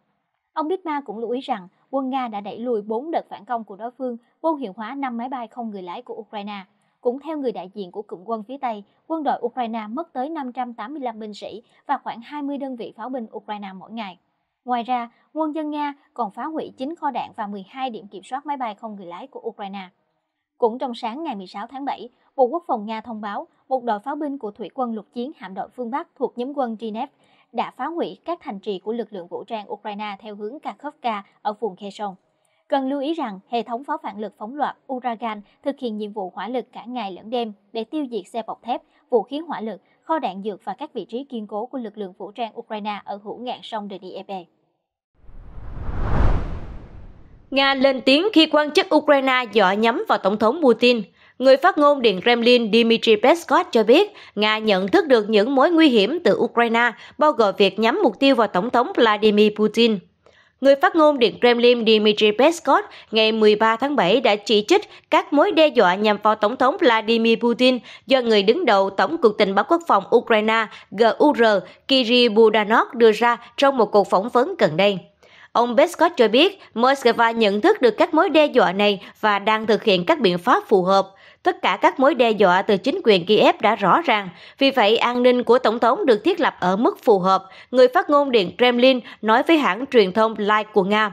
Ông Bikma cũng lưu ý rằng quân Nga đã đẩy lùi bốn đợt phản công của đối phương, vô hiệu hóa năm máy bay không người lái của Ukraine. Cũng theo người đại diện của cụm quân phía Tây, quân đội Ukraine mất tới năm trăm tám mươi lăm binh sĩ và khoảng hai mươi đơn vị pháo binh Ukraine mỗi ngày. Ngoài ra, quân dân Nga còn phá hủy chín kho đạn và mười hai điểm kiểm soát máy bay không người lái của Ukraine. Cũng trong sáng ngày mười sáu tháng bảy, Bộ Quốc phòng Nga thông báo một đội pháo binh của Thủy quân lục chiến hạm đội phương Bắc thuộc nhóm quân Dnieper đã phá hủy các thành trì của lực lượng vũ trang Ukraine theo hướng Kharkovka ở vùng Kherson. Cần lưu ý rằng, hệ thống pháo phản lực phóng loạt Urozhaine thực hiện nhiệm vụ hỏa lực cả ngày lẫn đêm để tiêu diệt xe bọc thép, vũ khí hỏa lực, kho đạn dược và các vị trí kiên cố của lực lượng vũ trang Ukraine ở hữu ngạn sông Dnieper. Nga lên tiếng khi quan chức Ukraine dọa nhắm vào Tổng thống Putin. Người phát ngôn Điện Kremlin Dmitry Peskov cho biết Nga nhận thức được những mối nguy hiểm từ Ukraine, bao gồm việc nhắm mục tiêu vào Tổng thống Vladimir Putin. Người phát ngôn Điện Kremlin Dmitry Peskov ngày mười ba tháng bảy đã chỉ trích các mối đe dọa nhằm vào Tổng thống Vladimir Putin do người đứng đầu Tổng cục Tình báo Quốc phòng Ukraine G U R Kirill Budanov đưa ra trong một cuộc phỏng vấn gần đây. Ông Peskov cho biết Moscow nhận thức được các mối đe dọa này và đang thực hiện các biện pháp phù hợp. Tất cả các mối đe dọa từ chính quyền Kiev đã rõ ràng, vì vậy an ninh của Tổng thống được thiết lập ở mức phù hợp, người phát ngôn Điện Kremlin nói với hãng truyền thông Live của Nga.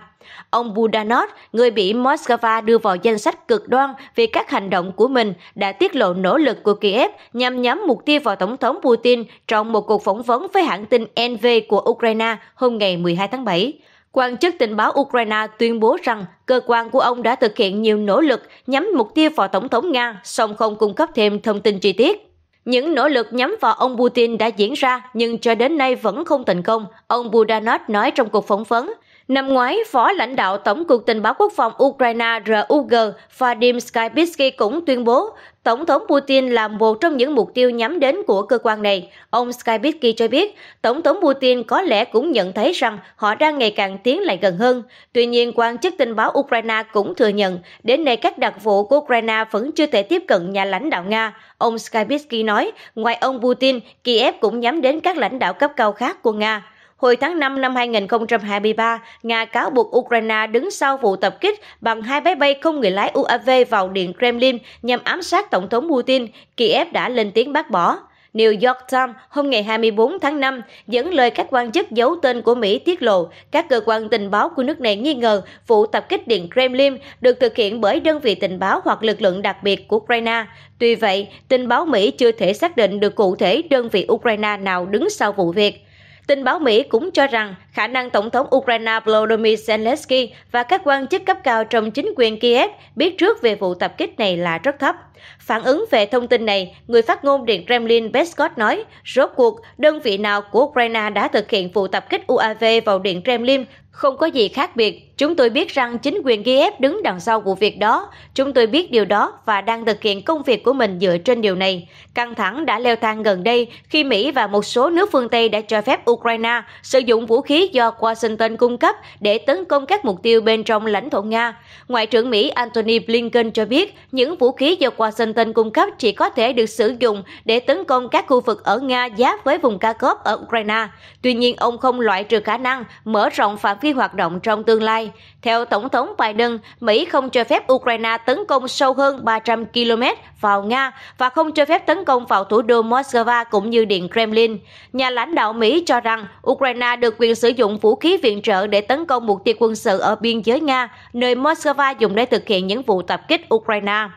Ông Budanov, người bị Moscow đưa vào danh sách cực đoan vì các hành động của mình, đã tiết lộ nỗ lực của Kiev nhằm nhắm mục tiêu vào Tổng thống Putin trong một cuộc phỏng vấn với hãng tin en vê của Ukraine hôm ngày mười hai tháng bảy. Quan chức tình báo Ukraine tuyên bố rằng cơ quan của ông đã thực hiện nhiều nỗ lực nhắm mục tiêu vào Tổng thống Nga, song không cung cấp thêm thông tin chi tiết. Những nỗ lực nhắm vào ông Putin đã diễn ra nhưng cho đến nay vẫn không thành công, ông Budanov nói trong cuộc phỏng vấn. Năm ngoái, phó lãnh đạo Tổng cục Tình báo Quốc phòng Ukraine rờ u giê Vadim Skibitsky cũng tuyên bố Tổng thống Putin là một trong những mục tiêu nhắm đến của cơ quan này. Ông Skibitsky cho biết, Tổng thống Putin có lẽ cũng nhận thấy rằng họ đang ngày càng tiến lại gần hơn. Tuy nhiên, quan chức tình báo Ukraine cũng thừa nhận, đến nay các đặc vụ của Ukraine vẫn chưa thể tiếp cận nhà lãnh đạo Nga. Ông Skibitsky nói, ngoài ông Putin, Kiev cũng nhắm đến các lãnh đạo cấp cao khác của Nga. Hồi tháng năm năm hai nghìn không trăm hai mươi ba, Nga cáo buộc Ukraine đứng sau vụ tập kích bằng hai máy bay không người lái u a vê vào Điện Kremlin nhằm ám sát Tổng thống Putin. Kiev đã lên tiếng bác bỏ. New York Times hôm ngày hai mươi bốn tháng năm dẫn lời các quan chức giấu tên của Mỹ tiết lộ các cơ quan tình báo của nước này nghi ngờ vụ tập kích Điện Kremlin được thực hiện bởi đơn vị tình báo hoặc lực lượng đặc biệt của Ukraine. Tuy vậy, tình báo Mỹ chưa thể xác định được cụ thể đơn vị Ukraine nào đứng sau vụ việc. Tình báo Mỹ cũng cho rằng khả năng Tổng thống Ukraine Volodymyr Zelensky và các quan chức cấp cao trong chính quyền Kiev biết trước về vụ tập kích này là rất thấp. Phản ứng về thông tin này, người phát ngôn Điện Kremlin Peskov nói, rốt cuộc, đơn vị nào của Ukraine đã thực hiện vụ tập kích u a vê vào Điện Kremlin không có gì khác biệt. Chúng tôi biết rằng chính quyền Kiev đứng đằng sau vụ việc đó. Chúng tôi biết điều đó và đang thực hiện công việc của mình dựa trên điều này. Căng thẳng đã leo thang gần đây khi Mỹ và một số nước phương Tây đã cho phép Ukraine sử dụng vũ khí do Washington cung cấp để tấn công các mục tiêu bên trong lãnh thổ Nga. Ngoại trưởng Mỹ Antony Blinken cho biết những vũ khí do Washington cung cấp chỉ có thể được sử dụng để tấn công các khu vực ở Nga giáp với vùng Kharkiv ở Ukraine. Tuy nhiên, ông không loại trừ khả năng mở rộng phạm vi hoạt động trong tương lai. Theo Tổng thống Biden, Mỹ không cho phép Ukraine tấn công sâu hơn ba trăm ki lô mét vào Nga và không cho phép tấn công vào thủ đô Moscow cũng như Điện Kremlin. Nhà lãnh đạo Mỹ cho rằng Ukraine được quyền sử dụng vũ khí viện trợ để tấn công mục tiêu quân sự ở biên giới Nga, nơi Moscow dùng để thực hiện những vụ tập kích Ukraine.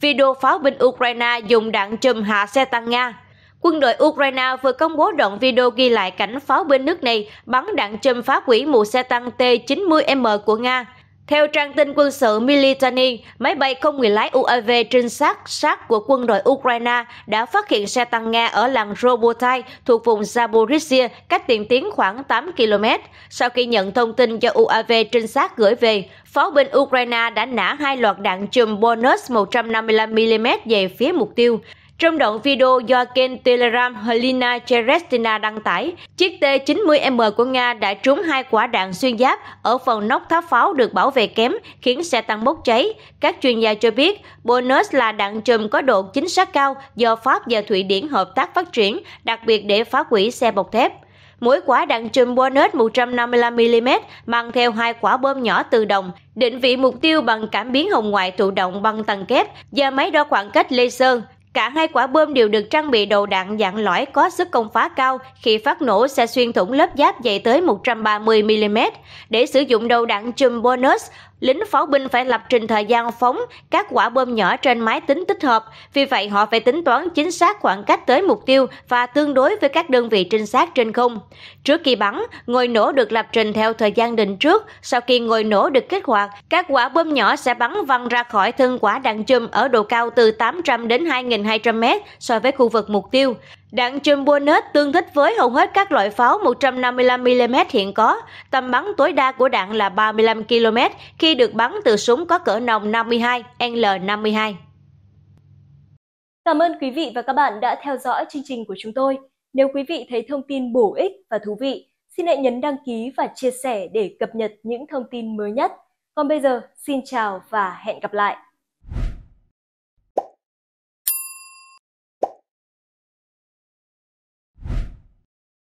Video pháo binh Ukraine dùng đạn chùm hạ xe tăng Nga. Quân đội Ukraine vừa công bố đoạn video ghi lại cảnh pháo binh nước này bắn đạn chùm phá hủy một xe tăng tê chín mươi em của Nga. Theo trang tin quân sự Militani, máy bay không người lái u a vê trinh sát sát của quân đội Ukraine đã phát hiện xe tăng Nga ở làng Robotai thuộc vùng Zaporizhia cách tiền tiến khoảng tám ki lô mét. Sau khi nhận thông tin do u a vê trinh sát gửi về, pháo binh Ukraine đã nã hai loạt đạn chùm bonus một trăm năm mươi lăm mi li mét về phía mục tiêu. Trong đoạn video do kênh Telegram Helena Cherestina đăng tải, chiếc tê chín mươi em của Nga đã trúng hai quả đạn xuyên giáp ở phần nóc tháp pháo được bảo vệ kém, khiến xe tăng bốc cháy. Các chuyên gia cho biết, bonus là đạn chùm có độ chính xác cao do Pháp và Thụy Điển hợp tác phát triển, đặc biệt để phá hủy xe bọc thép. Mỗi quả đạn chùm bonus một trăm năm mươi lăm mi li mét mang theo hai quả bom nhỏ tự động, định vị mục tiêu bằng cảm biến hồng ngoại tự động bằng tầng kép và máy đo khoảng cách laser. Cả hai quả bom đều được trang bị đầu đạn dạng lõi có sức công phá cao, khi phát nổ sẽ xuyên thủng lớp giáp dày tới một trăm ba mươi mi li mét. Để sử dụng đầu đạn chùm bonus, lính pháo binh phải lập trình thời gian phóng các quả bom nhỏ trên máy tính tích hợp, vì vậy họ phải tính toán chính xác khoảng cách tới mục tiêu và tương đối với các đơn vị trinh sát trên không. Trước khi bắn, ngòi nổ được lập trình theo thời gian định trước. Sau khi ngòi nổ được kích hoạt, các quả bom nhỏ sẽ bắn văng ra khỏi thân quả đạn chùm ở độ cao từ tám trăm đến hai nghìn hai trăm mét so với khu vực mục tiêu. Đạn chùm bonus tương thích với hầu hết các loại pháo một trăm năm mươi lăm mi li mét hiện có. Tầm bắn tối đa của đạn là ba mươi lăm ki lô mét khi được bắn từ súng có cỡ nòng năm mươi hai L năm mươi hai. Cảm ơn quý vị và các bạn đã theo dõi chương trình của chúng tôi. Nếu quý vị thấy thông tin bổ ích và thú vị, xin hãy nhấn đăng ký và chia sẻ để cập nhật những thông tin mới nhất. Còn bây giờ, xin chào và hẹn gặp lại!